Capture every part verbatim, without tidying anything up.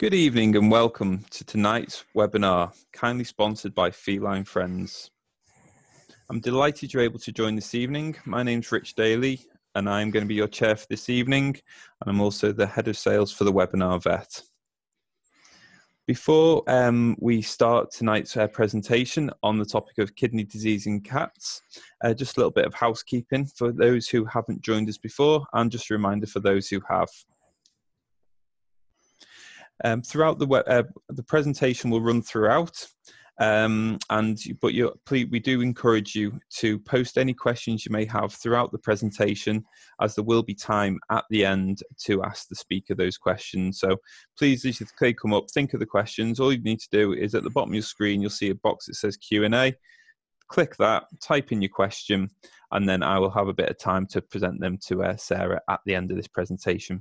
Good evening and welcome to tonight's webinar, kindly sponsored by Feline Friends. I'm delighted you're able to join this evening. My name's Rich Daly and I'm going to be your chair for this evening, and I'm also the head of sales for the Webinar Vet. Before um, we start tonight's uh, presentation on the topic of kidney disease in cats, uh, just a little bit of housekeeping for those who haven't joined us before, and just a reminder for those who have. Um, throughout the uh, the presentation will run throughout, um, and but you please, we do encourage you to post any questions you may have throughout the presentation, as there will be time at the end to ask the speaker those questions. So please, as they come up, think of the questions. All you need to do is at the bottom of your screen you'll see a box that says Q and A. Click that, type in your question, and then I will have a bit of time to present them to uh, Sarah at the end of this presentation.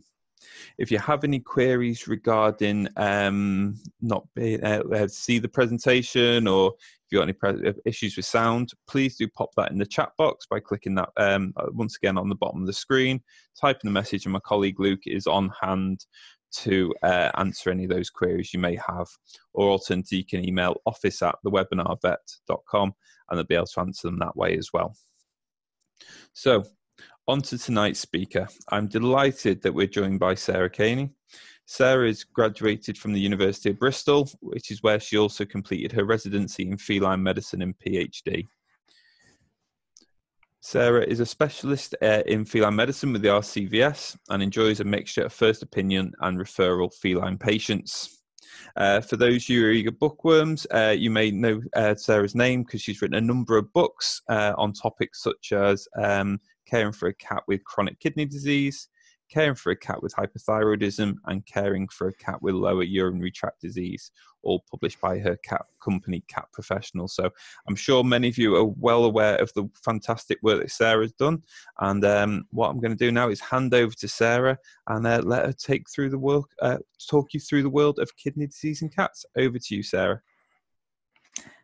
If you have any queries regarding um, not being able to see the presentation, or if you've got any issues with sound, please do pop that in the chat box by clicking that um, once again on the bottom of the screen, type in the message, and my colleague Luke is on hand to uh, answer any of those queries you may have, or alternatively you can email office at the webinar vet dot com and they'll be able to answer them that way as well. So, on to tonight's speaker. I'm delighted that we're joined by Sarah Caney. Sarah is graduated from the University of Bristol, which is where she also completed her residency in feline medicine and PhD. Sarah is a specialist uh, in feline medicine with the R C V S and enjoys a mixture of first opinion and referral feline patients. Uh, for those who are eager bookworms, uh, you may know uh, Sarah's name because she's written a number of books uh, on topics such as um, caring for a cat with chronic kidney disease, caring for a cat with hypothyroidism, and caring for a cat with lower urinary tract disease, all published by her cat company, Cat Professionals. So I'm sure many of you are well aware of the fantastic work that Sarah's done. And um, what I'm going to do now is hand over to Sarah and uh, let her take through the work, uh, talk you through the world of kidney disease in cats. Over to you, Sarah.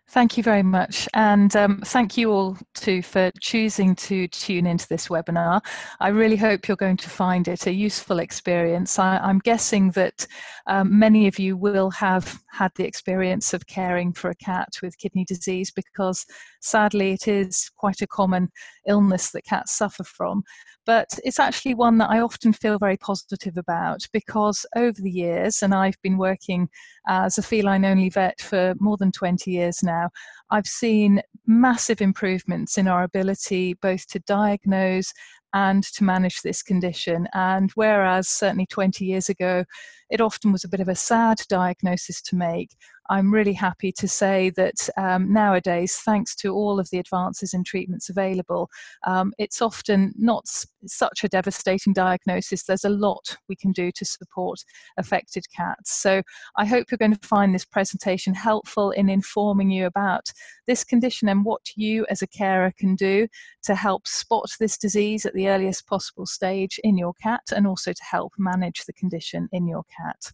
Thank you very much, and um, thank you all too for choosing to tune into this webinar. I really hope you're going to find it a useful experience. I, I'm guessing that um, many of you will have had the experience of caring for a cat with kidney disease, because sadly it is quite a common illness that cats suffer from. But it's actually one that I often feel very positive about, because over the years, and I've been working as a feline-only vet for more than twenty years now, I've seen massive improvements in our ability both to diagnose and to manage this condition. And whereas certainly twenty years ago, it often was a bit of a sad diagnosis to make, I'm really happy to say that um, nowadays, thanks to all of the advances in treatments available, um, it's often not such a devastating diagnosis. There's a lot we can do to support affected cats. So I hope you're going to find this presentation helpful in informing you about this condition and what you as a carer can do to help spot this disease at the earliest possible stage in your cat, and also to help manage the condition in your cat.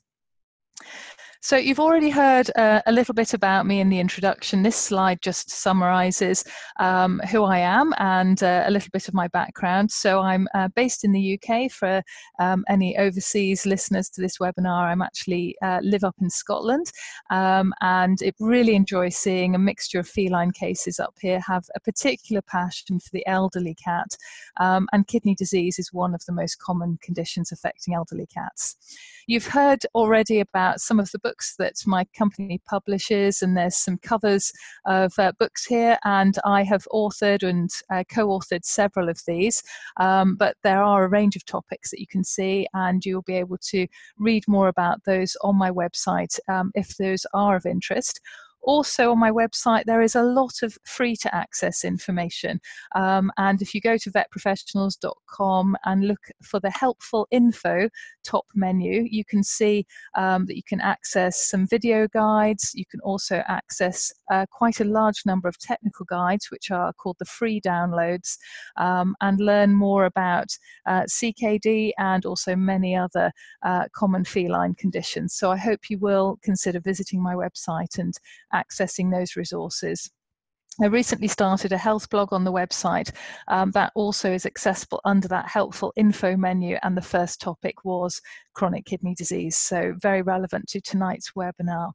So you've already heard uh, a little bit about me in the introduction. This slide just summarises um, who I am and uh, a little bit of my background. So I'm uh, based in the U K. For um, any overseas listeners to this webinar, I'm actually uh, live up in Scotland, um, and it really enjoys seeing a mixture of feline cases up here. Have a particular passion for the elderly cat, um, and kidney disease is one of the most common conditions affecting elderly cats. You've heard already about some of the books that my company publishes, and there's some covers of uh, books here, and I have authored and uh, co-authored several of these, um, but there are a range of topics that you can see, and you'll be able to read more about those on my website um, if those are of interest. Also on my website there is a lot of free to access information, um, and if you go to vet professionals dot com and look for the helpful info top menu, you can see um, that you can access some video guides. You can also access uh, quite a large number of technical guides, which are called the free downloads, um, and learn more about uh, C K D and also many other uh, common feline conditions. So I hope you will consider visiting my website and accessing those resources. I recently started a health blog on the website um, that also is accessible under that helpful info menu, and the first topic was chronic kidney disease, so very relevant to tonight's webinar.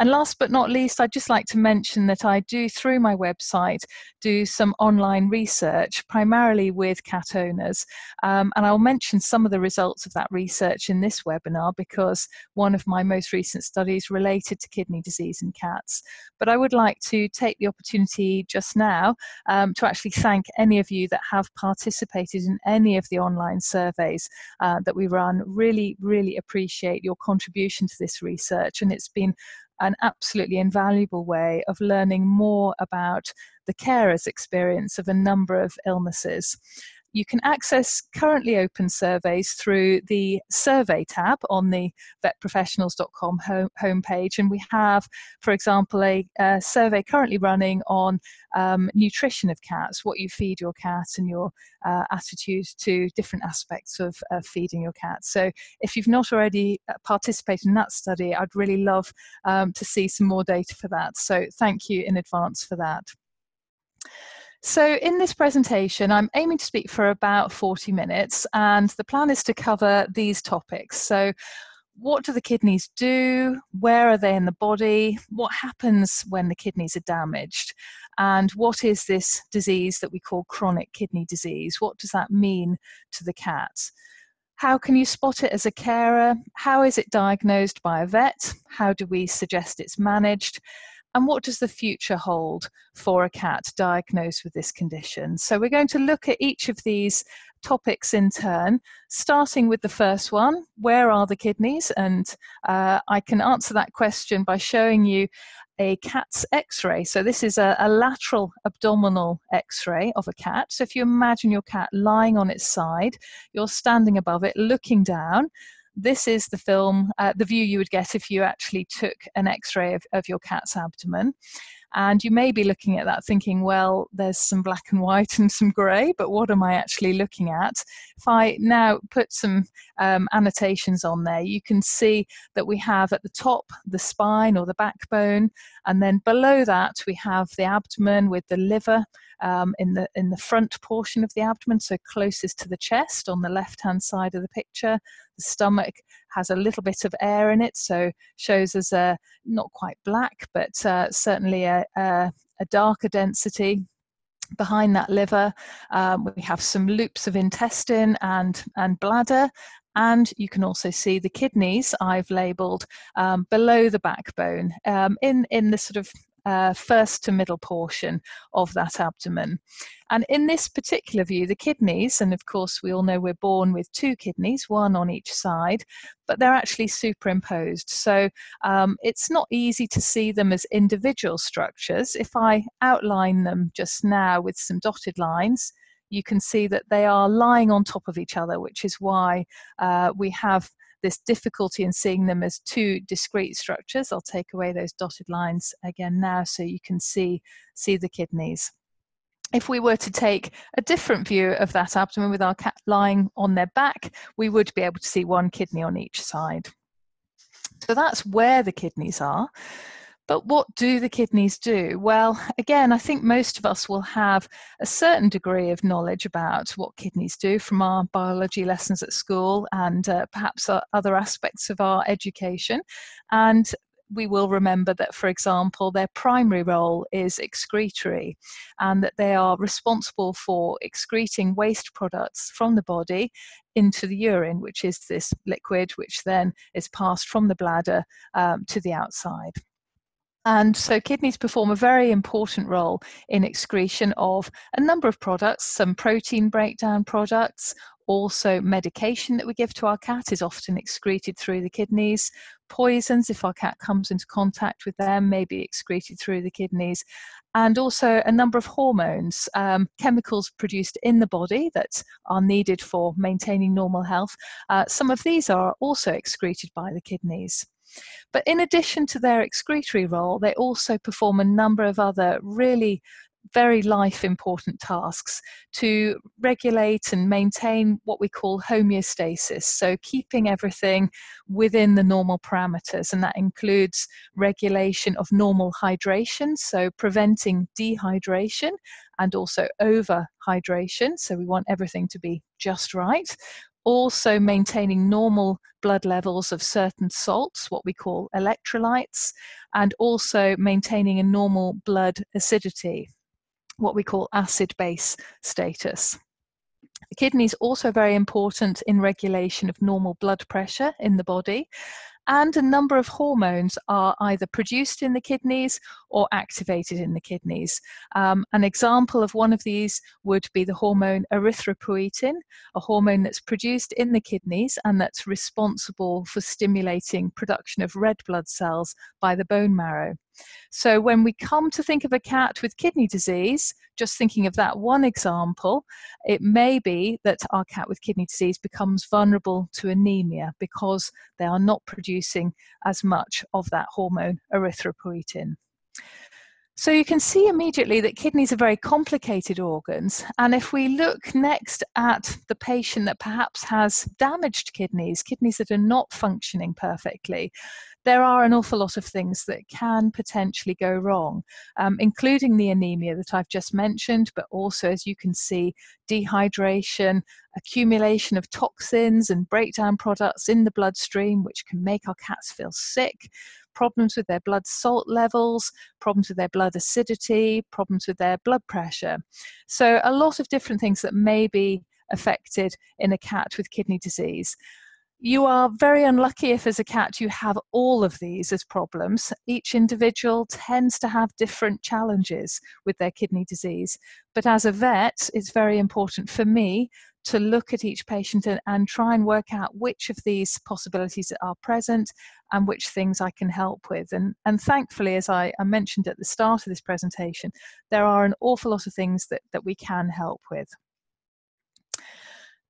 And last but not least, I'd just like to mention that I do, through my website, do some online research, primarily with cat owners. Um, and I'll mention some of the results of that research in this webinar, because one of my most recent studies related to kidney disease in cats. But I would like to take the opportunity just now um, to actually thank any of you that have participated in any of the online surveys uh, that we run. Really, really appreciate your contribution to this research, and it's been an absolutely invaluable way of learning more about the carer's experience of a number of illnesses. You can access currently open surveys through the survey tab on the vet professionals dot com home, homepage. And we have, for example, a, a survey currently running on um, nutrition of cats, what you feed your cat and your uh, attitude to different aspects of uh, feeding your cat. So if you've not already participated in that study, I'd really love um, to see some more data for that. So thank you in advance for that. So in this presentation, I'm aiming to speak for about forty minutes, and the plan is to cover these topics. So what do the kidneys do? Where are they in the body? What happens when the kidneys are damaged? And what is this disease that we call chronic kidney disease? What does that mean to the cat? How can you spot it as a carer? How is it diagnosed by a vet? How do we suggest it's managed? And what does the future hold for a cat diagnosed with this condition? So we're going to look at each of these topics in turn, starting with the first one, where are the kidneys? And uh, I can answer that question by showing you a cat's x-ray. So this is a, a lateral abdominal x-ray of a cat. So if you imagine your cat lying on its side, you're standing above it looking down. This is the film, uh, the view you would get if you actually took an x-ray of, of your cat's abdomen. And you may be looking at that thinking, well, there's some black and white and some grey, but what am I actually looking at? If I now put some um, annotations on there, you can see that we have at the top the spine or the backbone, and then below that we have the abdomen with the liver um, in the, in the front portion of the abdomen, so closest to the chest on the left-hand side of the picture. The stomach has a little bit of air in it, so shows as a not quite black, but uh, certainly a, a, a darker density. Behind that liver, um, we have some loops of intestine and, and bladder. And you can also see the kidneys I've labelled um, below the backbone um, in, in the sort of Uh, first to middle portion of that abdomen. And in this particular view, the kidneys, and of course we all know we're born with two kidneys, one on each side, but they're actually superimposed. So um, it's not easy to see them as individual structures. If I outline them just now with some dotted lines, you can see that they are lying on top of each other, which is why uh, we have this difficulty in seeing them as two discrete structures. I'll take away those dotted lines again now so you can see, see the kidneys. If we were to take a different view of that abdomen with our cat lying on their back, we would be able to see one kidney on each side. So that's where the kidneys are. But what do the kidneys do? Well, again, I think most of us will have a certain degree of knowledge about what kidneys do from our biology lessons at school and uh, perhaps other aspects of our education. And we will remember that, for example, their primary role is excretory, and that they are responsible for excreting waste products from the body into the urine, which is this liquid which then is passed from the bladder um, to the outside. And so kidneys perform a very important role in excretion of a number of products, some protein breakdown products, also medication that we give to our cat is often excreted through the kidneys. Poisons, if our cat comes into contact with them, may be excreted through the kidneys. And also a number of hormones, um, chemicals produced in the body that are needed for maintaining normal health. Uh, some of these are also excreted by the kidneys. But in addition to their excretory role, they also perform a number of other really very life important tasks to regulate and maintain what we call homeostasis, so keeping everything within the normal parameters, and that includes regulation of normal hydration, so preventing dehydration and also over hydration, so we want everything to be just right. Also maintaining normal blood levels of certain salts, what we call electrolytes, and also maintaining a normal blood acidity, what we call acid-base status. The kidney is also very important in regulation of normal blood pressure in the body, and a number of hormones are either produced in the kidneys or activated in the kidneys. Um, an example of one of these would be the hormone erythropoietin, a hormone that's produced in the kidneys and that's responsible for stimulating production of red blood cells by the bone marrow. So when we come to think of a cat with kidney disease, just thinking of that one example, it may be that our cat with kidney disease becomes vulnerable to anemia because they are not producing as much of that hormone erythropoietin. So you can see immediately that kidneys are very complicated organs, and if we look next at the patient that perhaps has damaged kidneys, kidneys that are not functioning perfectly, there are an awful lot of things that can potentially go wrong, um, including the anemia that I've just mentioned, but also, as you can see, dehydration, accumulation of toxins and breakdown products in the bloodstream, which can make our cats feel sick, problems with their blood salt levels, problems with their blood acidity, problems with their blood pressure. So a lot of different things that may be affected in a cat with kidney disease. You are very unlucky if, as a cat, you have all of these as problems. Each individual tends to have different challenges with their kidney disease. But as a vet, it's very important for me to look at each patient and, and try and work out which of these possibilities are present and which things I can help with. And, and thankfully, as I, I mentioned at the start of this presentation, there are an awful lot of things that, that we can help with.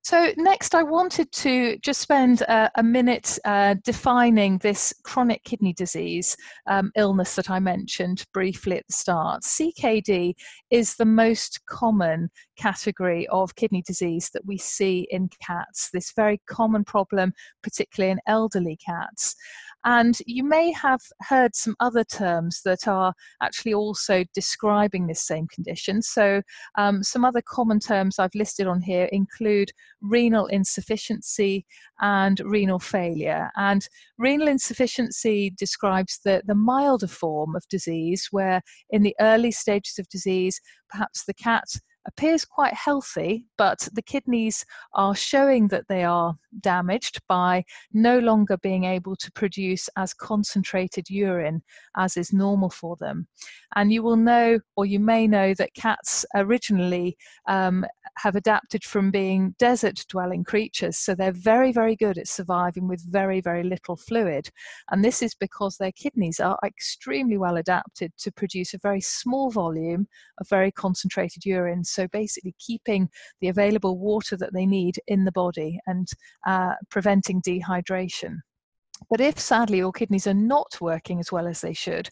So next, I wanted to just spend a, a minute uh, defining this chronic kidney disease um, illness that I mentioned briefly at the start. C K D is the most common category of kidney disease that we see in cats, this very common problem, particularly in elderly cats. And you may have heard some other terms that are actually also describing this same condition. So um, some other common terms I've listed on here include renal insufficiency and renal failure. And renal insufficiency describes the, the milder form of disease, where in the early stages of disease, perhaps the cat appears quite healthy, but the kidneys are showing that they are damaged by no longer being able to produce as concentrated urine as is normal for them. And you will know, or you may know, that cats originally um, have adapted from being desert-dwelling creatures, so they're very, very good at surviving with very, very little fluid. And this is because their kidneys are extremely well adapted to produce a very small volume of very concentrated urine, so basically keeping the available water that they need in the body and uh, preventing dehydration. But if sadly your kidneys are not working as well as they should,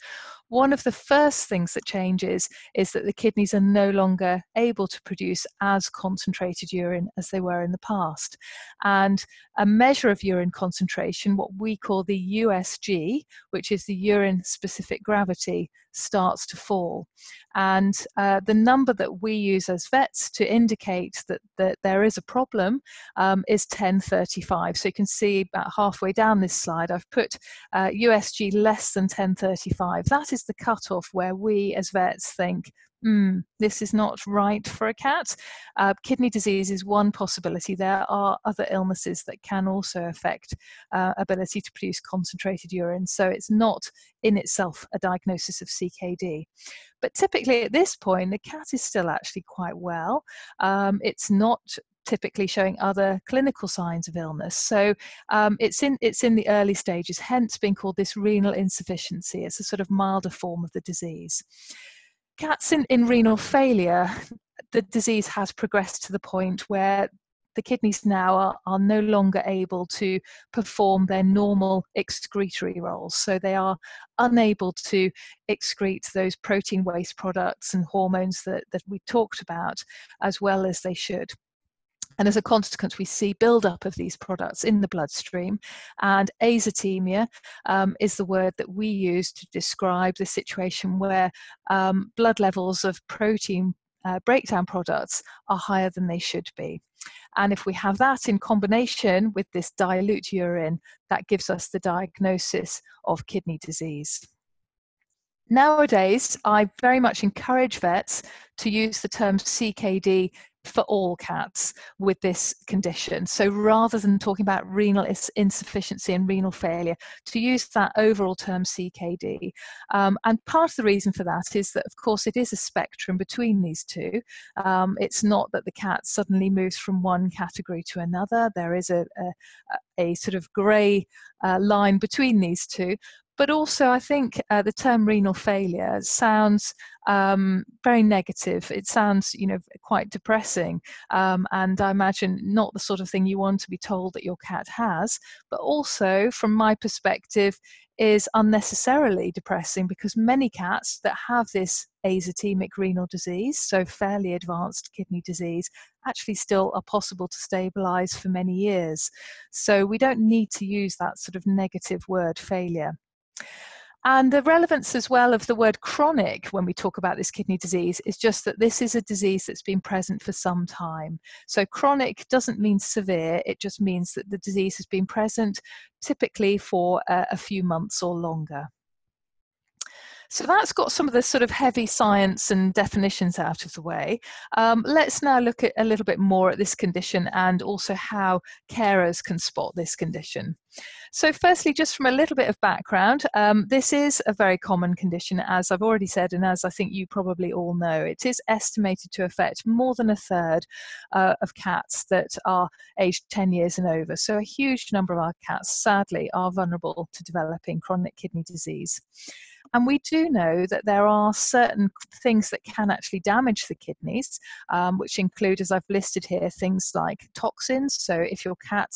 one of the first things that changes is that the kidneys are no longer able to produce as concentrated urine as they were in the past. And a measure of urine concentration, what we call the U S G, which is the urine specific gravity, starts to fall. And uh, the number that we use as vets to indicate that, that there is a problem um, is ten thirty-five. So you can see about halfway down this slide, I've put uh, U S G less than ten thirty-five. That is the cutoff where we as vets think, hmm, this is not right for a cat. Uh, kidney disease is one possibility. There are other illnesses that can also affect uh, ability to produce concentrated urine, so it's not in itself a diagnosis of C K D. But typically at this point, the cat is still actually quite well. Um, it's not typically showing other clinical signs of illness. So um, it's in it's in the early stages, hence being called this renal insufficiency. It's a sort of milder form of the disease. Cats in, in renal failure, the disease has progressed to the point where the kidneys now are, are no longer able to perform their normal excretory roles. So they are unable to excrete those protein waste products and hormones that, that we talked about as well as they should. And as a consequence, we see buildup of these products in the bloodstream. And azotemia um, is the word that we use to describe the situation where um, blood levels of protein uh, breakdown products are higher than they should be. And if we have that in combination with this dilute urine, that gives us the diagnosis of kidney disease. Nowadays, I very much encourage vets to use the term C K D for all cats with this condition. So rather than talking about renal insufficiency and renal failure, to use that overall term C K D. Um, and part of the reason for that is that, of course, it is a spectrum between these two. Um, it's not that the cat suddenly moves from one category to another. There is a, a, a sort of grey uh, line between these two. But also, I think uh, the term renal failure sounds um, very negative. It sounds, you know, quite depressing, um, and I imagine not the sort of thing you want to be told that your cat has. But also, from my perspective, is unnecessarily depressing, because many cats that have this azotemic renal disease, so fairly advanced kidney disease, actually still are possible to stabilise for many years. So we don't need to use that sort of negative word, failure. And the relevance as well of the word chronic when we talk about this kidney disease is just that this is a disease that's been present for some time. So chronic doesn't mean severe, it just means that the disease has been present typically for a, a few months or longer. So that's got some of the sort of heavy science and definitions out of the way. Um, let's now look at a little bit more at this condition and also how carers can spot this condition. So firstly, just from a little bit of background, um, this is a very common condition, as I've already said, and as I think you probably all know. It is estimated to affect more than a third uh, of cats that are aged ten years and over. So a huge number of our cats, sadly, are vulnerable to developing chronic kidney disease. And we do know that there are certain things that can actually damage the kidneys, um, which include, as I've listed here, things like toxins. So if your cat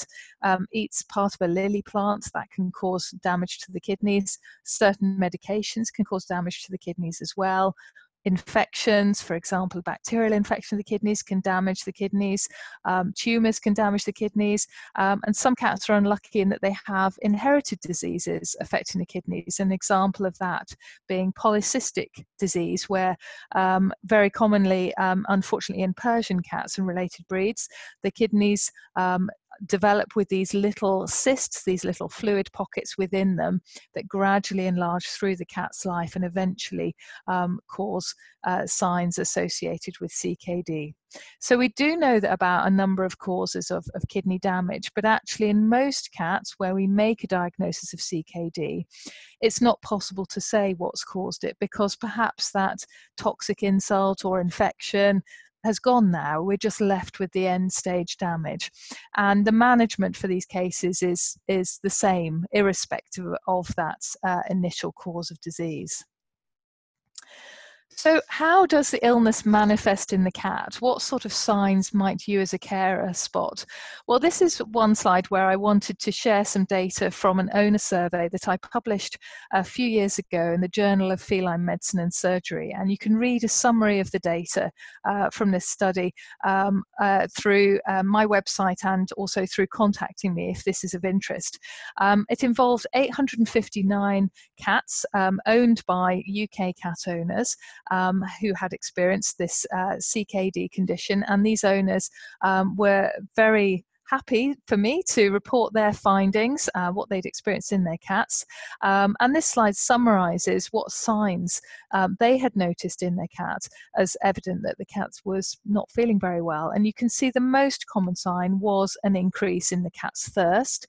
um, eats part of a lily plant, that can cause damage to the kidneys. Certain medications can cause damage to the kidneys as well. Infections, for example, bacterial infection of the kidneys can damage the kidneys, um, tumours can damage the kidneys, um, and some cats are unlucky in that they have inherited diseases affecting the kidneys. An example of that being polycystic disease, where um, very commonly, um, unfortunately, in Persian cats and related breeds, the kidneys um, develop with these little cysts, these little fluid pockets within them that gradually enlarge through the cat's life and eventually um, cause uh, signs associated with C K D. So we do know that about a number of causes of, of kidney damage, but actually in most cats where we make a diagnosis of C K D, it's not possible to say what's caused it, because perhaps that toxic insult or infection has gone now. We're just left with the end stage damage. And the management for these cases is, is the same, irrespective of that uh, initial cause of disease. So how does the illness manifest in the cat? What sort of signs might you as a carer spot? Well, this is one slide where I wanted to share some data from an owner survey that I published a few years ago in the Journal of Feline Medicine and Surgery. And you can read a summary of the data uh, from this study um, uh, through uh, my website and also through contacting me if this is of interest. Um, it involved eight hundred fifty-nine cats um, owned by U K cat owners, Um, who had experienced this uh, C K D condition, and these owners um, were very happy for me to report their findings, uh, what they'd experienced in their cats. Um, and this slide summarises what signs um, they had noticed in their cat as evident that the cat was not feeling very well. And you can see the most common sign was an increase in the cat's thirst.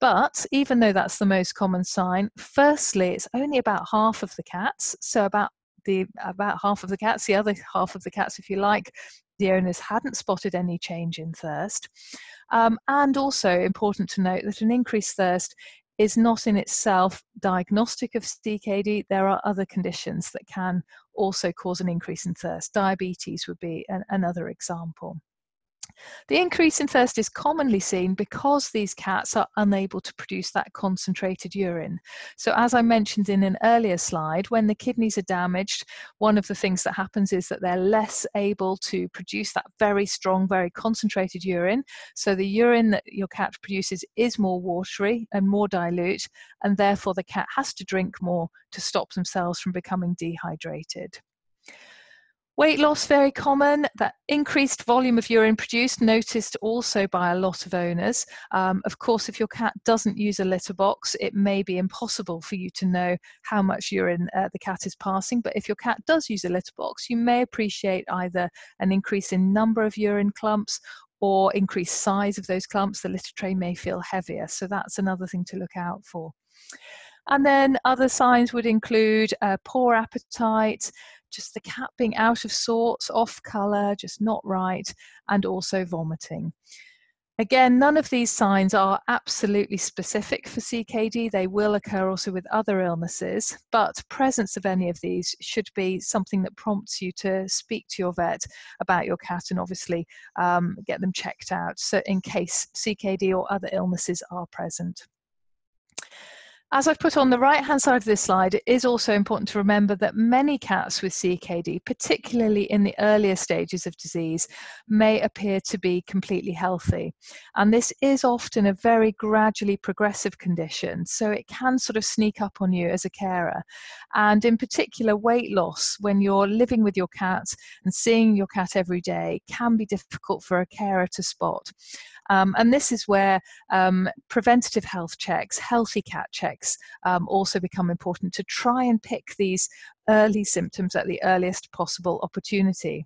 But even though that's the most common sign, firstly, it's only about half of the cats, so about The, about half of the cats, the other half of the cats, if you like, the owners hadn't spotted any change in thirst. Um, and also important to note that an increased thirst is not in itself diagnostic of C K D. There are other conditions that can also cause an increase in thirst. Diabetes would be an, another example. The increase in thirst is commonly seen because these cats are unable to produce that concentrated urine. So as I mentioned in an earlier slide, when the kidneys are damaged, one of the things that happens is that they're less able to produce that very strong, very concentrated urine. So the urine that your cat produces is more watery and more dilute, and therefore the cat has to drink more to stop themselves from becoming dehydrated. Weight loss, very common. That increased volume of urine produced, noticed also by a lot of owners. Um, of course, if your cat doesn't use a litter box, it may be impossible for you to know how much urine uh, the cat is passing. But if your cat does use a litter box, you may appreciate either an increase in number of urine clumps or increased size of those clumps. The litter tray may feel heavier. So that's another thing to look out for. And then other signs would include uh, poor appetite, just the cat being out of sorts, off colour, just not right, and also vomiting. Again, none of these signs are absolutely specific for C K D. They will occur also with other illnesses, but presence of any of these should be something that prompts you to speak to your vet about your cat and obviously um, get them checked out, so in case C K D or other illnesses are present. As I've put on the right-hand side of this slide, it is also important to remember that many cats with C K D, particularly in the earlier stages of disease, may appear to be completely healthy. And this is often a very gradually progressive condition, so it can sort of sneak up on you as a carer. And in particular, weight loss, when you're living with your cat and seeing your cat every day, can be difficult for a carer to spot. Um, and this is where um, preventative health checks, healthy cat checks, Um, also become important to try and pick these early symptoms at the earliest possible opportunity.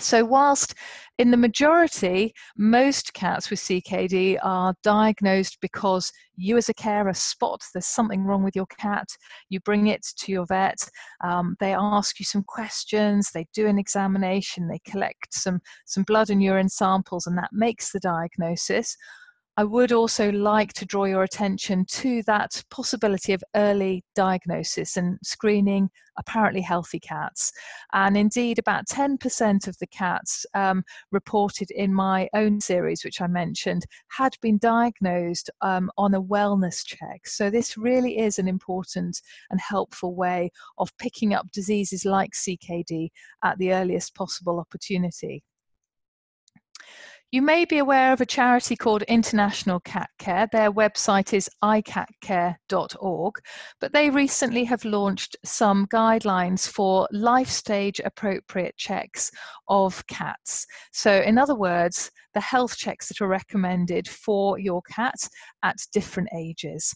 So whilst in the majority, most cats with C K D are diagnosed because you as a carer spot there's something wrong with your cat, you bring it to your vet, um, they ask you some questions, they do an examination, they collect some, some blood and urine samples, and that makes the diagnosis. I would also like to draw your attention to that possibility of early diagnosis and screening apparently healthy cats. And indeed, about ten percent of the cats um, reported in my own series, which I mentioned, had been diagnosed um, on a wellness check. So this really is an important and helpful way of picking up diseases like C K D at the earliest possible opportunity. You may be aware of a charity called International Cat Care. Their website is i cat care dot org, but they recently have launched some guidelines for life stage appropriate checks of cats. So in other words, the health checks that are recommended for your cat at different ages.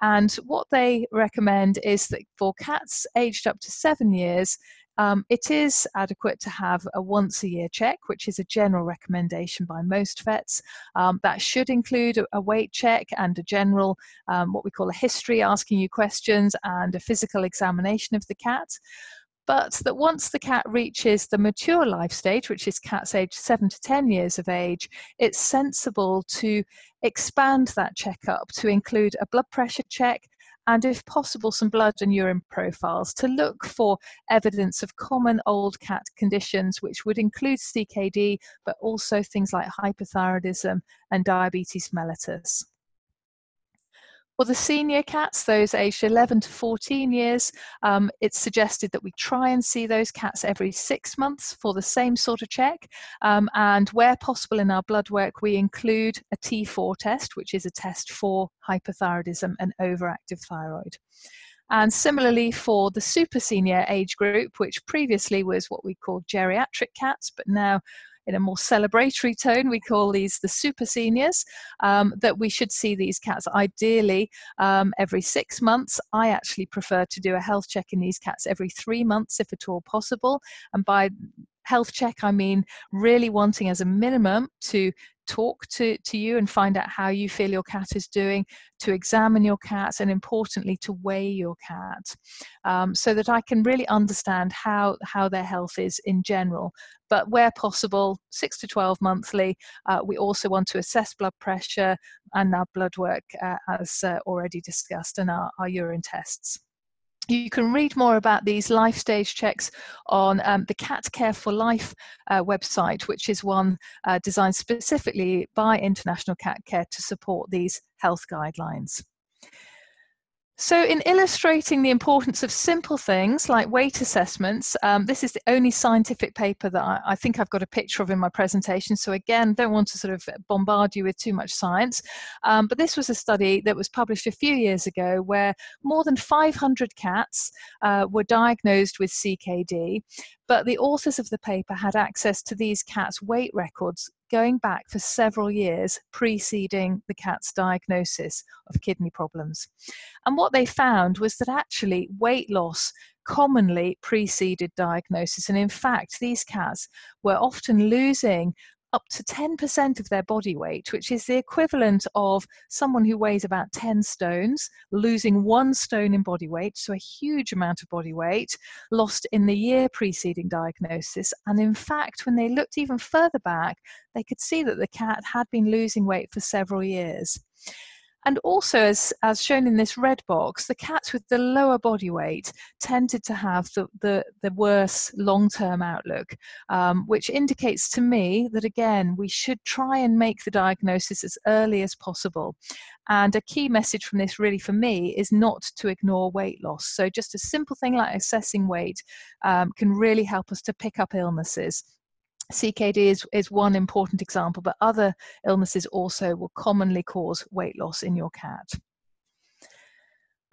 And what they recommend is that for cats aged up to seven years, Um, it is adequate to have a once a year check, which is a general recommendation by most vets. Um, that should include a, a weight check and a general, um, what we call a history, asking you questions, and a physical examination of the cat. But that once the cat reaches the mature life stage, which is cats aged seven to ten years of age, it's sensible to expand that checkup to include a blood pressure check, and if possible, some blood and urine profiles to look for evidence of common old cat conditions, which would include C K D, but also things like hypothyroidism and diabetes mellitus. For the senior cats, those aged eleven to fourteen years, um, it's suggested that we try and see those cats every six months for the same sort of check. Um, and where possible in our blood work, we include a T four test, which is a test for hypothyroidism and overactive thyroid. And similarly for the super senior age group, which previously was what we called geriatric cats, but now in a more celebratory tone, we call these the super seniors, um, that we should see these cats ideally um, every six months. I actually prefer to do a health check in these cats every three months if at all possible. And by health check, I mean really wanting as a minimum to talk to, to you and find out how you feel your cat is doing, to examine your cat, and importantly, to weigh your cat, um, so that I can really understand how, how their health is in general. But where possible, six to twelve monthly, uh, we also want to assess blood pressure and our blood work, uh, as uh, already discussed, and our, our urine tests. You can read more about these life stage checks on um, the Cat Care for Life uh, website, which is one uh, designed specifically by International Cat Care to support these health guidelines. So in illustrating the importance of simple things like weight assessments, um, this is the only scientific paper that I, I think I've got a picture of in my presentation. So again, don't want to sort of bombard you with too much science. Um, but this was a study that was published a few years ago where more than five hundred cats uh, were diagnosed with C K D. But the authors of the paper had access to these cats' weight records going back for several years preceding the cat's diagnosis of kidney problems. And what they found was that actually weight loss commonly preceded diagnosis. And in fact, these cats were often losing up to ten percent of their body weight, which is the equivalent of someone who weighs about ten stones, losing one stone in body weight, so a huge amount of body weight lost in the year preceding diagnosis. And in fact, when they looked even further back, they could see that the cat had been losing weight for several years. And also, as, as shown in this red box, the cats with the lower body weight tended to have the, the, the worse long-term outlook, um, which indicates to me that, again, we should try and make the diagnosis as early as possible. And a key message from this really for me is not to ignore weight loss. So just a simple thing like assessing weight um, can really help us to pick up illnesses. C K D is, is one important example, but other illnesses also will commonly cause weight loss in your cat.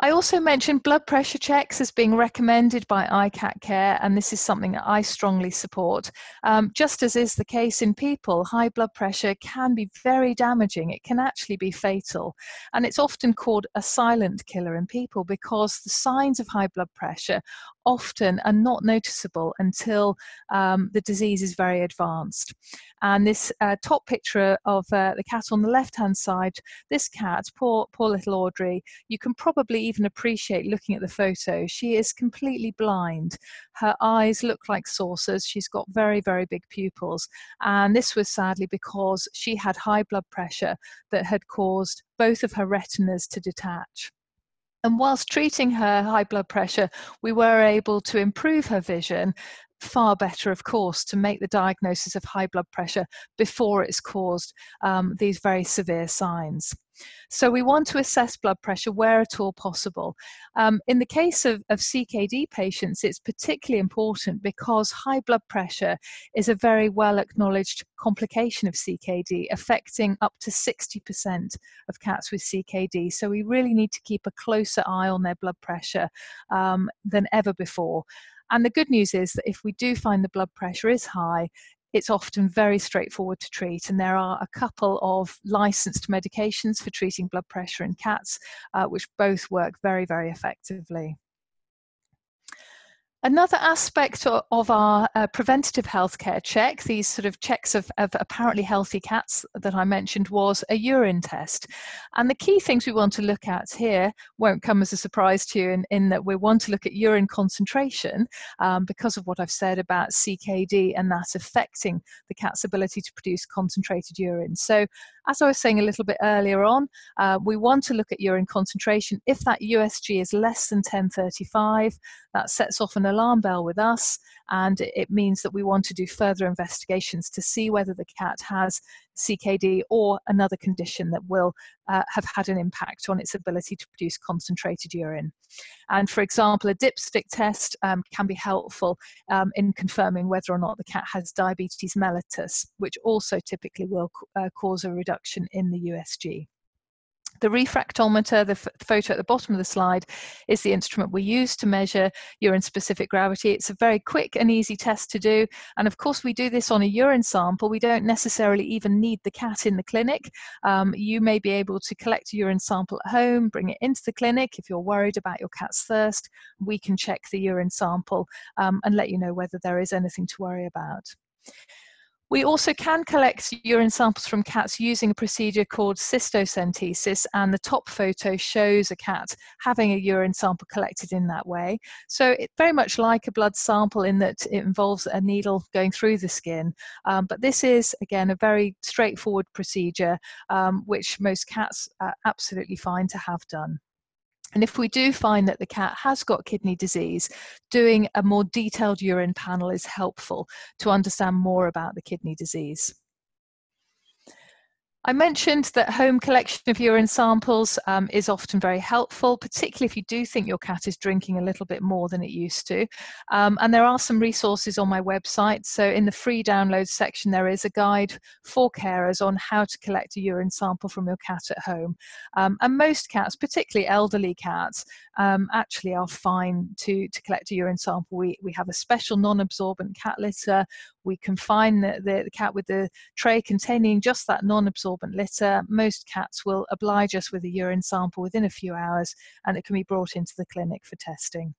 I also mentioned blood pressure checks as being recommended by iCat Care, and this is something that I strongly support. Um, just as is the case in people, high blood pressure can be very damaging. It can actually be fatal, and it's often called a silent killer in people because the signs of high blood pressure often are not noticeable until um, the disease is very advanced. And this uh, top picture of uh, the cat on the left-hand side, this cat, poor, poor little Audrey, you can probably even appreciate looking at the photo. She is completely blind. Her eyes look like saucers. She's got very, very big pupils. And this was sadly because she had high blood pressure that had caused both of her retinas to detach. And whilst treating her high blood pressure, we were able to improve her vision. Far better, of course, to make the diagnosis of high blood pressure before it's caused um, these very severe signs. So we want to assess blood pressure where at all possible. Um, in the case of, of C K D patients, it's particularly important because high blood pressure is a very well-acknowledged complication of C K D, affecting up to sixty percent of cats with C K D. So we really need to keep a closer eye on their blood pressure um, than ever before. And the good news is that if we do find the blood pressure is high, it's often very straightforward to treat. And there are a couple of licensed medications for treating blood pressure in cats, uh, which both work very, very effectively. Another aspect of our uh, preventative healthcare check, these sort of checks of, of apparently healthy cats that I mentioned, was a urine test. And the key things we want to look at here won't come as a surprise to you in, in that we want to look at urine concentration um, because of what I've said about C K D and that affecting the cat's ability to produce concentrated urine. So as I was saying a little bit earlier on, uh, we want to look at urine concentration. If that U S G is less than ten thirty-five, that sets off an alarm bell with us, and it means that we want to do further investigations to see whether the cat has C K D or another condition that will uh, have had an impact on its ability to produce concentrated urine. And for example, a dipstick test um, can be helpful um, in confirming whether or not the cat has diabetes mellitus, which also typically will uh, cause a reduction in the U S G. The refractometer, the photo at the bottom of the slide, is the instrument we use to measure urine-specific gravity. It's a very quick and easy test to do. And of course, we do this on a urine sample. We don't necessarily even need the cat in the clinic. Um, you may be able to collect a urine sample at home, bring it into the clinic. If you're worried about your cat's thirst, we can check the urine sample um, and let you know whether there is anything to worry about. We also can collect urine samples from cats using a procedure called cystocentesis, and the top photo shows a cat having a urine sample collected in that way. So it's very much like a blood sample in that it involves a needle going through the skin. Um, but this is, again, a very straightforward procedure, um, which most cats are absolutely fine to have done. And if we do find that the cat has got kidney disease, doing a more detailed urine panel is helpful to understand more about the kidney disease. I mentioned that home collection of urine samples um, is often very helpful, particularly if you do think your cat is drinking a little bit more than it used to. Um, and there are some resources on my website. So in the free download section, there is a guide for carers on how to collect a urine sample from your cat at home. Um, and most cats, particularly elderly cats, um, actually are fine to, to collect a urine sample. We, we have a special non-absorbent cat litter. We confine the, the, the cat with the tray containing just that non-absorbent litter. Most cats will oblige us with a urine sample within a few hours, and it can be brought into the clinic for testing.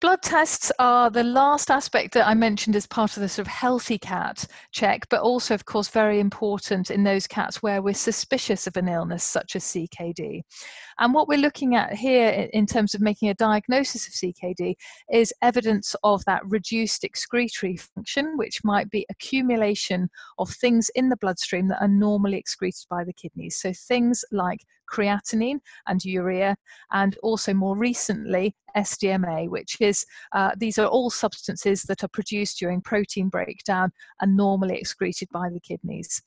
Blood tests are the last aspect that I mentioned as part of the sort of healthy cat check, but also, of course, very important in those cats where we're suspicious of an illness such as C K D. And what we're looking at here in terms of making a diagnosis of C K D is evidence of that reduced excretory function, which might be accumulation of things in the bloodstream that are normally excreted by the kidneys. So things like creatinine and urea, and also more recently S D M A, which is uh, these are all substances that are produced during protein breakdown and normally excreted by the kidneys.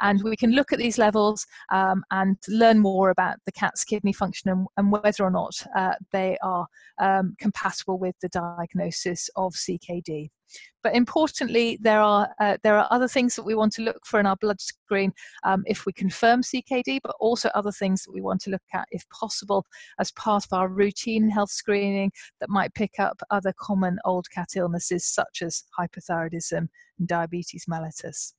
And we can look at these levels um, and learn more about the cat's kidney function and, and whether or not uh, they are um, compatible with the diagnosis of C K D. But importantly, there are, uh, there are other things that we want to look for in our blood screen um, if we confirm C K D, but also other things that we want to look at, if possible, as part of our routine health screening that might pick up other common old cat illnesses such as hypothyroidism and diabetes mellitus.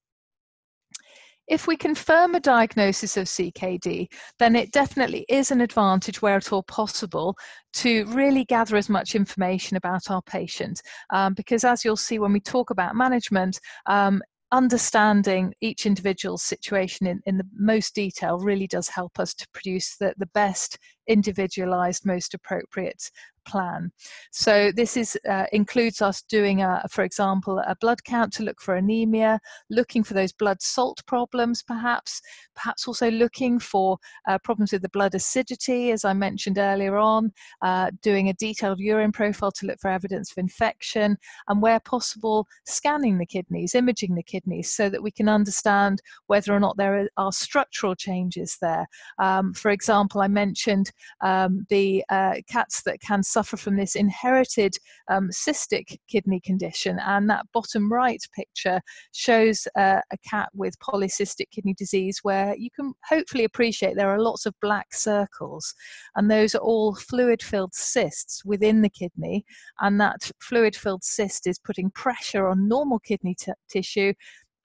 If we confirm a diagnosis of C K D, then it definitely is an advantage where at all possible to really gather as much information about our patient. Um, because as you'll see when we talk about management, um, understanding each individual's situation in, in the most detail really does help us to produce the, the best individualized, most appropriate plan. So this is uh, includes us doing, a, for example, a blood count to look for anemia, looking for those blood salt problems perhaps, perhaps also looking for uh, problems with the blood acidity, as I mentioned earlier on, uh, doing a detailed urine profile to look for evidence of infection, and where possible, scanning the kidneys, imaging the kidneys, so that we can understand whether or not there are structural changes there. Um, for example, I mentioned um, the uh, cats that can suffer from this inherited um, cystic kidney condition, and that bottom right picture shows uh, a cat with polycystic kidney disease, where you can hopefully appreciate there are lots of black circles, and those are all fluid-filled cysts within the kidney, and that fluid-filled cyst is putting pressure on normal kidney tissue,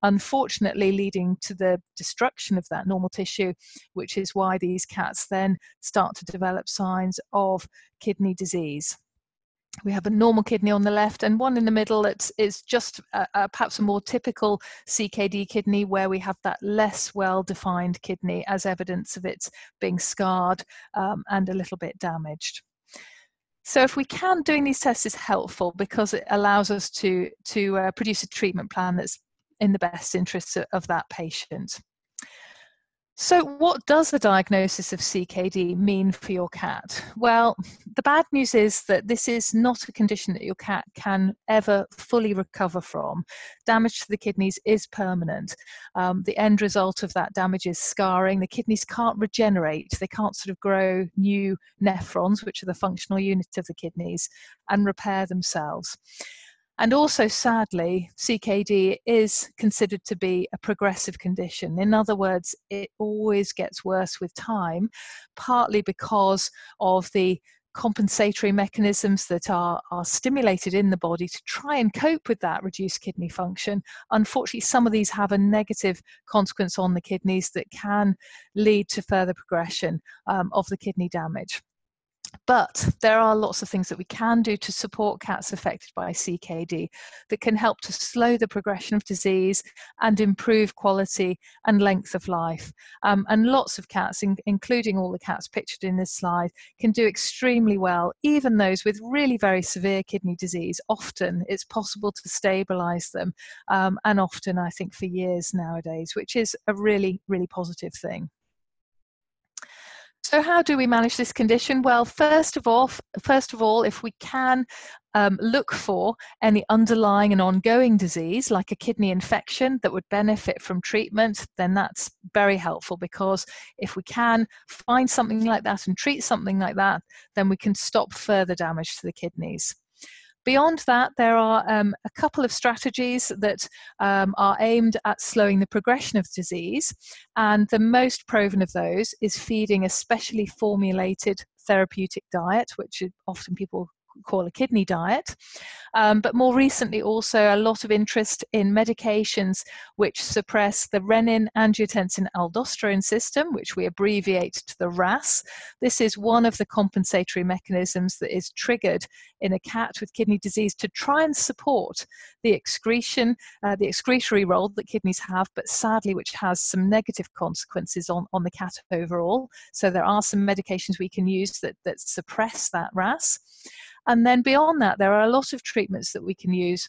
unfortunately leading to the destruction of that normal tissue, which is why these cats then start to develop signs of kidney disease. We have a normal kidney on the left and one in the middle that is just uh, uh, perhaps a more typical C K D kidney, where we have that less well-defined kidney as evidence of it being scarred um, and a little bit damaged. So if we can, doing these tests is helpful because it allows us to, to uh, produce a treatment plan that's in the best interests of that patient. So what does the diagnosis of C K D mean for your cat? Well, the bad news is that this is not a condition that your cat can ever fully recover from. Damage to the kidneys is permanent. Um, the end result of that damage is scarring. The kidneys can't regenerate. They can't sort of grow new nephrons, which are the functional unit of the kidneys, and repair themselves. And also, sadly, C K D is considered to be a progressive condition. In other words, it always gets worse with time, partly because of the compensatory mechanisms that are, are stimulated in the body to try and cope with that reduced kidney function. Unfortunately, some of these have a negative consequence on the kidneys that can lead to further progression um, of the kidney damage. But there are lots of things that we can do to support cats affected by C K D that can help to slow the progression of disease and improve quality and length of life. Um, and lots of cats, in, including all the cats pictured in this slide, can do extremely well, even those with really very severe kidney disease. Often it's possible to stabilise them, um, and often I think for years nowadays, which is a really, really positive thing. So how do we manage this condition? Well, first of all, first of all, if we can um, look for any underlying and ongoing disease, like a kidney infection that would benefit from treatment, then that's very helpful, because if we can find something like that and treat something like that, then we can stop further damage to the kidneys. Beyond that, there are um, a couple of strategies that um, are aimed at slowing the progression of disease, and the most proven of those is feeding a specially formulated therapeutic diet, which often people call a kidney diet, um, but more recently also a lot of interest in medications which suppress the renin-angiotensin-aldosterone system, which we abbreviate to the R A S. This is one of the compensatory mechanisms that is triggered in a cat with kidney disease to try and support the excretion, uh, the excretory role that kidneys have, but sadly which has some negative consequences on, on the cat overall. So there are some medications we can use that, that suppress that R A S. And then beyond that, there are a lot of treatments that we can use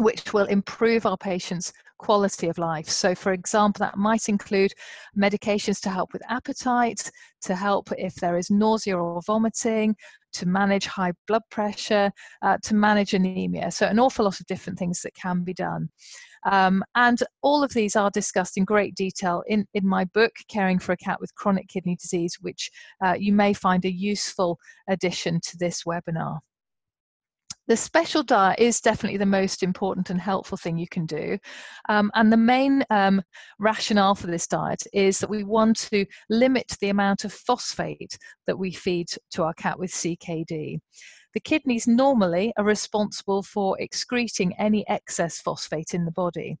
which will improve our patients' quality of life. So, for example, that might include medications to help with appetite, to help if there is nausea or vomiting, to manage high blood pressure, uh, to manage anemia. So an awful lot of different things that can be done. Um, and all of these are discussed in great detail in, in my book, Caring for a Cat with Chronic Kidney Disease, which uh, you may find a useful addition to this webinar. The special diet is definitely the most important and helpful thing you can do. Um, and the main um, rationale for this diet is that we want to limit the amount of phosphate that we feed to our cat with C K D. The kidneys normally are responsible for excreting any excess phosphate in the body.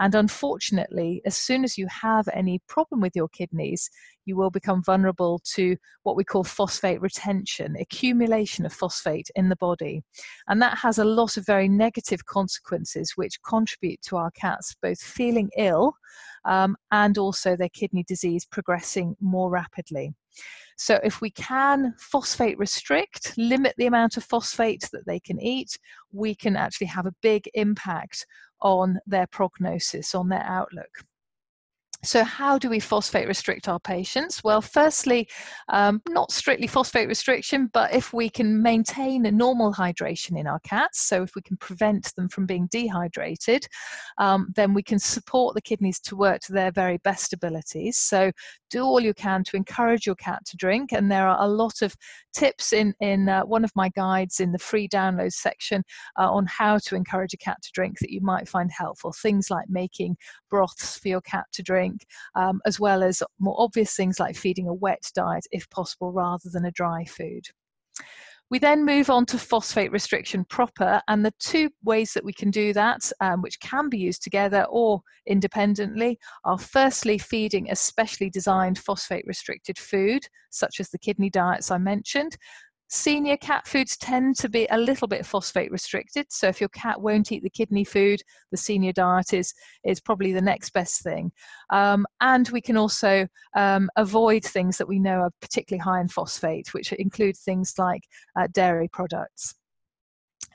And unfortunately, as soon as you have any problem with your kidneys, you will become vulnerable to what we call phosphate retention, accumulation of phosphate in the body. And that has a lot of very negative consequences which contribute to our cats both feeling ill um, and also their kidney disease progressing more rapidly. So if we can phosphate restrict, limit the amount of phosphate that they can eat, we can actually have a big impact on their prognosis, on their outlook. So how do we phosphate restrict our patients? Well, firstly, um, not strictly phosphate restriction, but if we can maintain a normal hydration in our cats, so if we can prevent them from being dehydrated, um, then we can support the kidneys to work to their very best abilities. So do all you can to encourage your cat to drink, and there are a lot of tips in, in uh, one of my guides in the free download section uh, on how to encourage a cat to drink that you might find helpful. Things like making broths for your cat to drink, Um, as well as more obvious things like feeding a wet diet if possible rather than a dry food. We then move on to phosphate restriction proper, and the two ways that we can do that, um, which can be used together or independently, are firstly feeding a specially designed phosphate restricted food such as the kidney diets I mentioned. Senior cat foods tend to be a little bit phosphate restricted, so if your cat won't eat the kidney food, the senior diet is, is probably the next best thing. Um, and we can also um, avoid things that we know are particularly high in phosphate, which include things like uh, dairy products.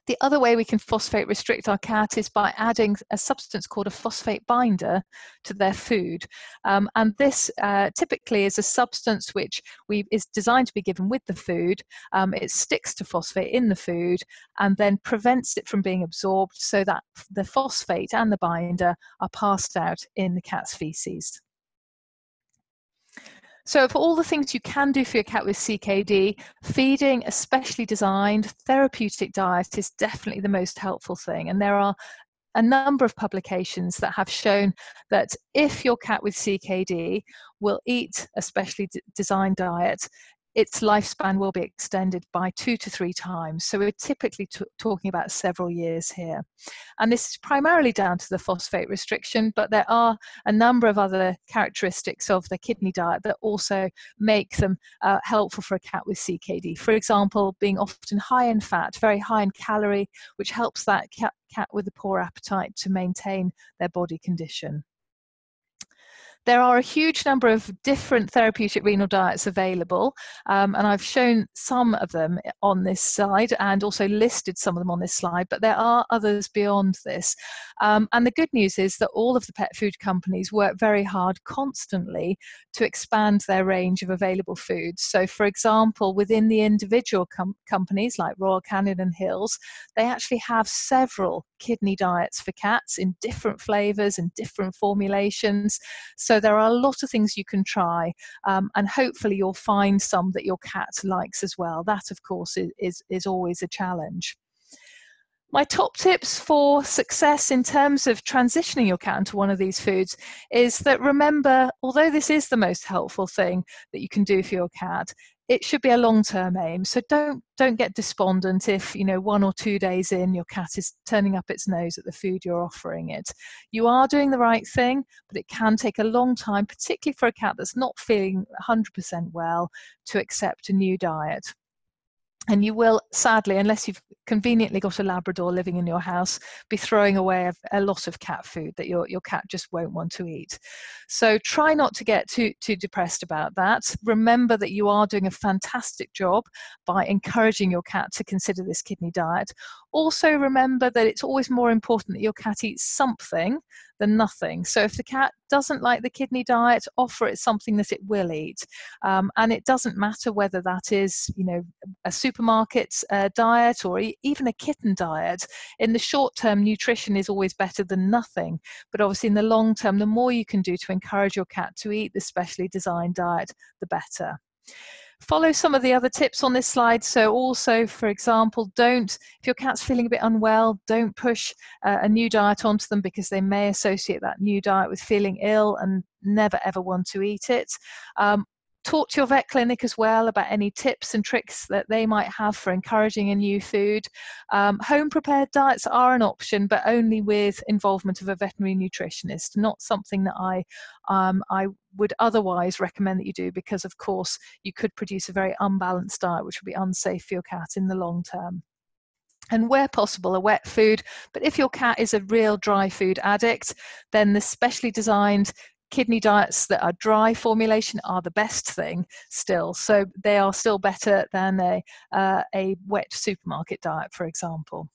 The other way we can phosphate restrict our cat is by adding a substance called a phosphate binder to their food. Um, and this uh, typically is a substance which we, is designed to be given with the food. Um, it sticks to phosphate in the food and then prevents it from being absorbed, so that the phosphate and the binder are passed out in the cat's feces. So for all the things you can do for your cat with C K D, feeding a specially designed therapeutic diet is definitely the most helpful thing. And there are a number of publications that have shown that if your cat with C K D will eat a specially designed diet, its lifespan will be extended by two to three times. So we're typically talking about several years here. And this is primarily down to the phosphate restriction, but there are a number of other characteristics of the kidney diet that also make them uh, helpful for a cat with C K D. For example, being often high in fat, very high in calorie, which helps that cat, cat with a poor appetite to maintain their body condition. There are a huge number of different therapeutic renal diets available, um, and I've shown some of them on this slide and also listed some of them on this slide, but there are others beyond this. Um, and the good news is that all of the pet food companies work very hard constantly to expand their range of available foods. So, for example, within the individual com companies like Royal Canin and Hills, they actually have several kidney diets for cats in different flavors and different formulations. So there are a lot of things you can try, um, and hopefully you'll find some that your cat likes as well. That, of course, is, is, is always a challenge. My top tips for success in terms of transitioning your cat into one of these foods is that, remember, although this is the most helpful thing that you can do for your cat, it should be a long-term aim. So don't don't get despondent if, you know, one or two days in your cat is turning up its nose at the food you're offering it. You are doing the right thing, but it can take a long time, particularly for a cat that's not feeling one hundred percent well, to accept a new diet. And you will, sadly, unless you've conveniently got a Labrador living in your house, be throwing away a, a lot of cat food that your, your cat just won't want to eat. So try not to get too, too depressed about that. Remember that you are doing a fantastic job by encouraging your cat to consider this kidney diet. Also remember that it's always more important that your cat eats something than nothing. So if the cat doesn't like the kidney diet, offer it something that it will eat. Um, and it doesn't matter whether that is, you know, a supermarket uh, diet or e even a kitten diet. In the short term, nutrition is always better than nothing. But obviously in the long term, the more you can do to encourage your cat to eat this specially designed diet, the better. Follow some of the other tips on this slide. So also, for example, don't, if your cat's feeling a bit unwell, don't push uh, a new diet onto them, because they may associate that new diet with feeling ill and never ever want to eat it. Um, Talk to your vet clinic as well about any tips and tricks that they might have for encouraging a new food. Um, home prepared diets are an option, but only with involvement of a veterinary nutritionist, not something that I, um, I would otherwise recommend that you do, because of course you could produce a very unbalanced diet which would be unsafe for your cat in the long term. And where possible, a wet food. But if your cat is a real dry food addict, then the specially designed kidney diets that are dry formulation are the best thing still. So they are still better than a, uh, a wet supermarket diet, for example.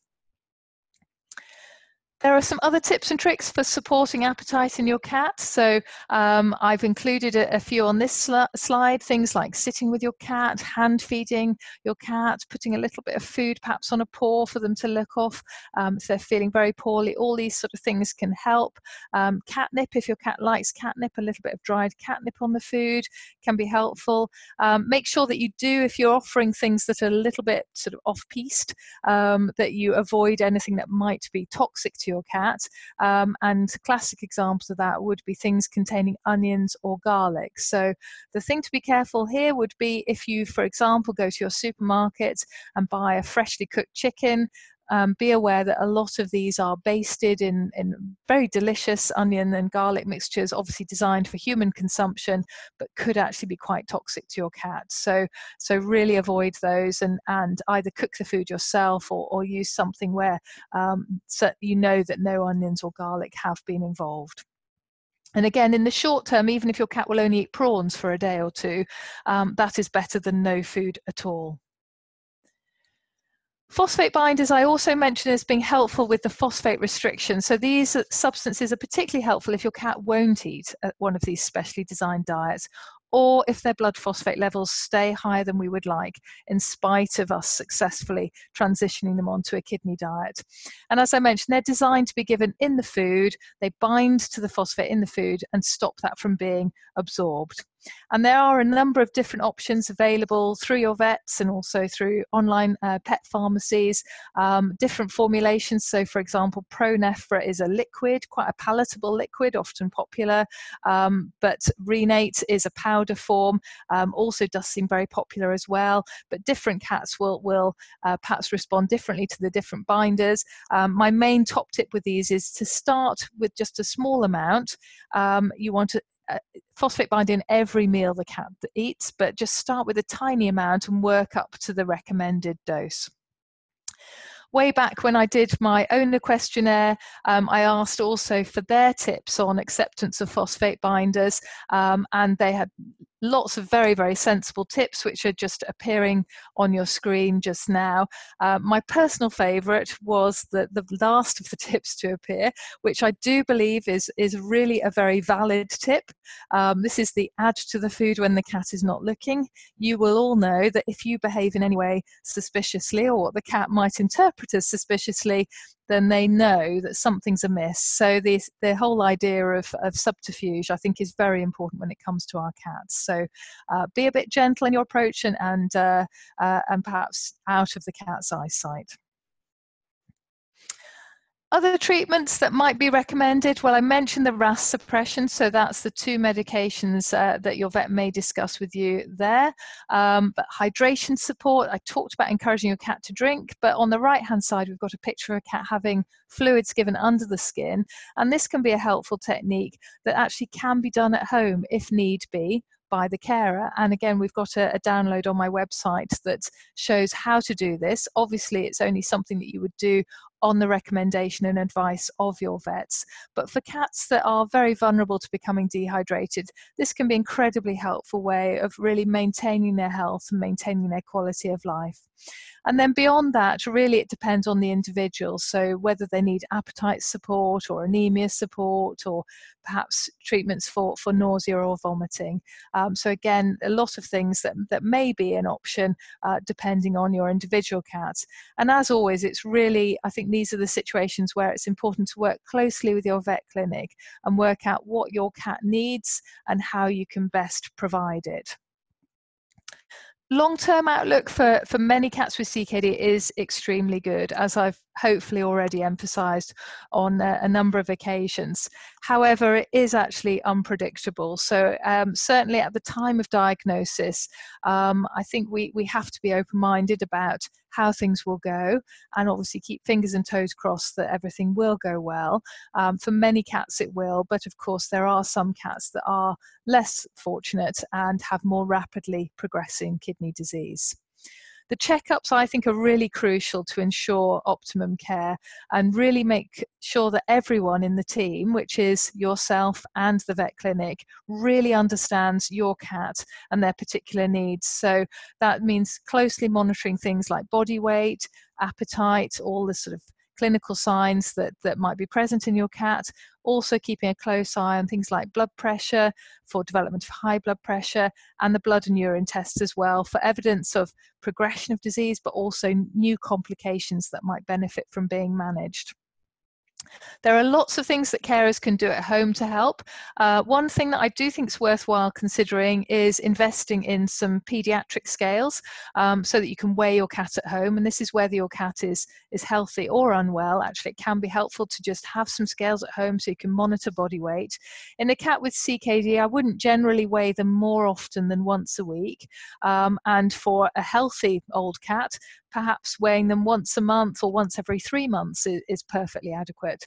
There are some other tips and tricks for supporting appetite in your cat. So um, I've included a, a few on this sl slide, things like sitting with your cat, hand feeding your cat, putting a little bit of food perhaps on a paw for them to lick off um, if they're feeling very poorly. All these sort of things can help. Um, catnip, if your cat likes catnip, a little bit of dried catnip on the food can be helpful. Um, make sure that you do, if you're offering things that are a little bit sort of off-piste, um, that you avoid anything that might be toxic to your cat, um, and classic examples of that would be things containing onions or garlic. So the thing to be careful here would be if you, for example, go to your supermarket and buy a freshly cooked chicken, um, be aware that a lot of these are basted in, in very delicious onion and garlic mixtures, obviously designed for human consumption, but could actually be quite toxic to your cat. So, so really avoid those, and, and either cook the food yourself or, or use something where um, so you know that no onions or garlic have been involved. And again, in the short term, even if your cat will only eat prawns for a day or two, um, that is better than no food at all. Phosphate binders I also mentioned as being helpful with the phosphate restriction. So these substances are particularly helpful if your cat won't eat one of these specially designed diets, or if their blood phosphate levels stay higher than we would like, in spite of us successfully transitioning them onto a kidney diet. And as I mentioned, they're designed to be given in the food. They bind to the phosphate in the food and stop that from being absorbed. And there are a number of different options available through your vets and also through online uh, pet pharmacies, um, different formulations. So, for example, Pronefra is a liquid, quite a palatable liquid, often popular, um, but Renate is a powder form, um, also does seem very popular as well. But different cats will, will uh, perhaps respond differently to the different binders. Um, my main top tip with these is to start with just a small amount. Um, you want to Uh, phosphate binder in every meal the cat eats, but just start with a tiny amount and work up to the recommended dose. way back when I did my owner questionnaire, um, I asked also for their tips on acceptance of phosphate binders, um, and they had lots of very, very sensible tips, which are just appearing on your screen just now. Uh, my personal favourite was the, the last of the tips to appear, which I do believe is, is really a very valid tip. Um, this is the add to the food when the cat is not looking. You will all know that if you behave in any way suspiciously, or what the cat might interpret as suspiciously, then they know that something's amiss. So this, the whole idea of, of subterfuge, I think, is very important when it comes to our cats. So uh, be a bit gentle in your approach, and, and, uh, uh, and perhaps out of the cat's eyesight. Other treatments that might be recommended, well, I mentioned the R A S suppression, so that's the two medications uh, that your vet may discuss with you there. Um, but hydration support, I talked about encouraging your cat to drink, but on the right-hand side, we've got a picture of a cat having fluids given under the skin, and this can be a helpful technique that actually can be done at home if need be by the carer. And again, we've got a, a download on my website that shows how to do this. Obviously, it's only something that you would do on the recommendation and advice of your vets, but for cats that are very vulnerable to becoming dehydrated, this can be an incredibly helpful way of really maintaining their health and maintaining their quality of life. And then beyond that, really it depends on the individual, so whether they need appetite support or anemia support, or perhaps treatments for, for nausea or vomiting. Um, so again, a lot of things that, that may be an option uh, depending on your individual cat. And as always, it's really, I think, these are the situations where it's important to work closely with your vet clinic and work out what your cat needs and how you can best provide it. Long-term outlook for, for many cats with C K D is extremely good, as I've hopefully already emphasised on a, a number of occasions. However, it is actually unpredictable. So um, certainly at the time of diagnosis, um, I think we, we have to be open-minded about how things will go, and obviously keep fingers and toes crossed that everything will go well. Um, for many cats it will, but of course there are some cats that are less fortunate and have more rapidly progressing kidney disease. The checkups, I think, are really crucial to ensure optimum care and really make sure that everyone in the team, which is yourself and the vet clinic, really understands your cat and their particular needs. So that means closely monitoring things like body weight, appetite, all the sort of clinical signs that, that might be present in your cat. Also keeping a close eye on things like blood pressure for development of high blood pressure, and the blood and urine tests as well for evidence of progression of disease, but also new complications that might benefit from being managed. There are lots of things that carers can do at home to help. Uh, one thing that I do think is worthwhile considering is investing in some paediatric scales, um, so that you can weigh your cat at home. And this is whether your cat is, is healthy or unwell. Actually, it can be helpful to just have some scales at home so you can monitor body weight. In a cat with C K D, I wouldn't generally weigh them more often than once a week. Um, and for a healthy old cat, perhaps weighing them once a month or once every three months is, is perfectly adequate.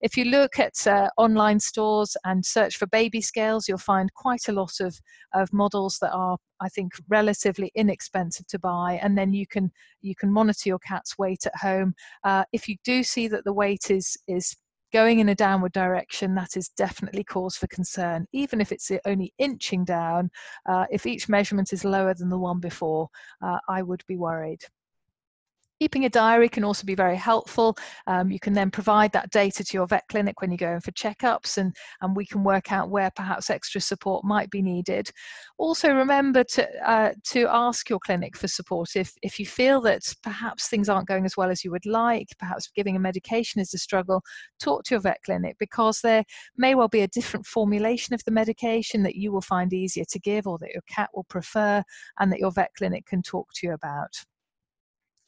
If you look at uh, online stores and search for baby scales, you'll find quite a lot of, of models that are, I think, relatively inexpensive to buy, and then you can, you can monitor your cat's weight at home. Uh, if you do see that the weight is, is going in a downward direction, that is definitely cause for concern. Even if it's only inching down, uh, if each measurement is lower than the one before, uh, I would be worried. Keeping a diary can also be very helpful. Um, you can then provide that data to your vet clinic when you go in for checkups, and, and we can work out where perhaps extra support might be needed. Also remember to, uh, to ask your clinic for support if, if you feel that perhaps things aren't going as well as you would like, perhaps giving a medication is a struggle. Talk to your vet clinic, because there may well be a different formulation of the medication that you will find easier to give, or that your cat will prefer, and that your vet clinic can talk to you about.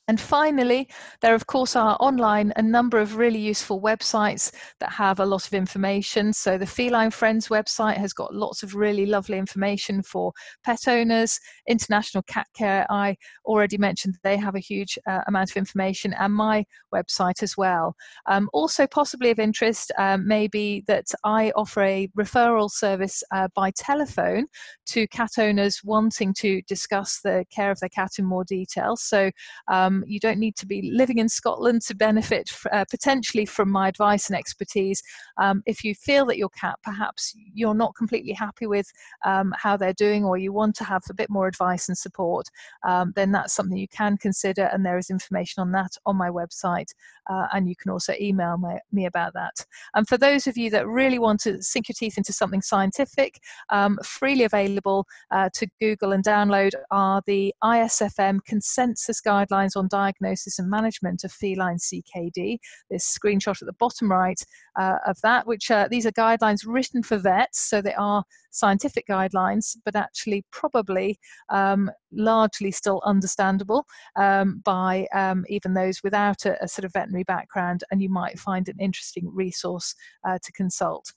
And finally, there of course are online a number of really useful websites that have a lot of information. So the Feline Friends website has got lots of really lovely information for pet owners. International Cat Care, I already mentioned, they have a huge uh, amount of information, and my website as well. Um, also possibly of interest um, may be that I offer a referral service uh, by telephone to cat owners wanting to discuss the care of their cat in more detail. So um, Um, you don't need to be living in Scotland to benefit uh, potentially from my advice and expertise. Um, if you feel that your cat, perhaps you're not completely happy with um, how they're doing, or you want to have a bit more advice and support, um, then that's something you can consider, and there is information on that on my website, uh, and you can also email my, me about that. And for those of you that really want to sink your teeth into something scientific, um, freely available uh, to Google and download are the I S F M consensus guidelines on diagnosis and management of feline C K D. This screenshot at the bottom right uh, of that, which uh, these are guidelines written for vets, so they are scientific guidelines, but actually probably um, largely still understandable um, by um, even those without a, a sort of veterinary background, and you might find an interesting resource uh, to consult.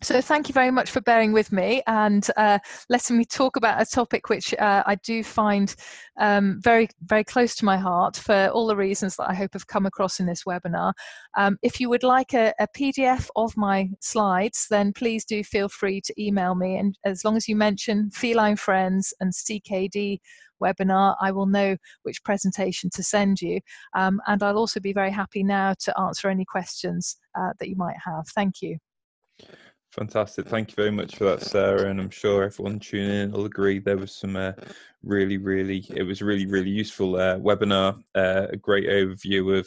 So thank you very much for bearing with me and uh, letting me talk about a topic which uh, I do find um, very, very close to my heart, for all the reasons that I hope have come across in this webinar. Um, if you would like a, a P D F of my slides, then please do feel free to email me, and as long as you mention Feline Friends and C K D webinar, I will know which presentation to send you, um, and I'll also be very happy now to answer any questions uh, that you might have. Thank you. Fantastic. Thank you very much for that, Sarah. And I'm sure everyone tuning in will agree there was some uh, really, really, it was a really, really useful uh, webinar, uh, a great overview of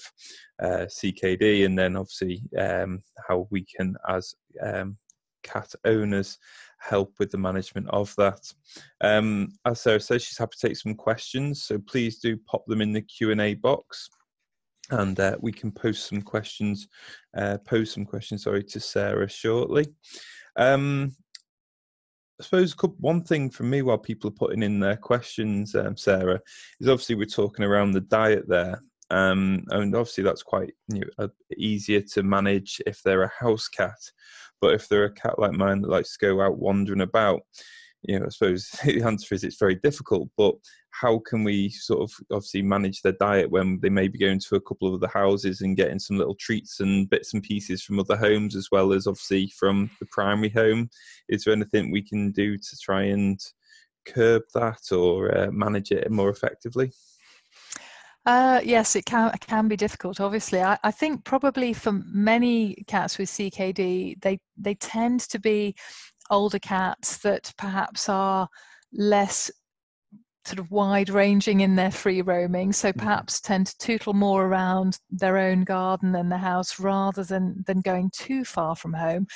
uh, C K D, and then obviously um, how we can, as um, cat owners, help with the management of that. Um, as Sarah says, she's happy to take some questions, so please do pop them in the Q and A box. And uh, we can post some questions, uh, pose some questions, sorry, to Sarah shortly. Um, I suppose one thing from me while people are putting in their questions, um, Sarah, is obviously we're talking around the diet there. Um, and obviously that's quite you know, easier to manage if they're a house cat. But if they're a cat like mine that likes to go out wandering about, you know, I suppose the answer is it's very difficult, but how can we sort of obviously manage their diet when they may be going to a couple of other houses and getting some little treats and bits and pieces from other homes, as well as obviously from the primary home? Is there anything we can do to try and curb that or uh, manage it more effectively? Uh, yes, it can, it can be difficult, obviously. I, I think probably for many cats with C K D, they, they tend to be older cats that perhaps are less sort of wide-ranging in their free roaming, so perhaps tend to tootle more around their own garden and the house rather than than going too far from home.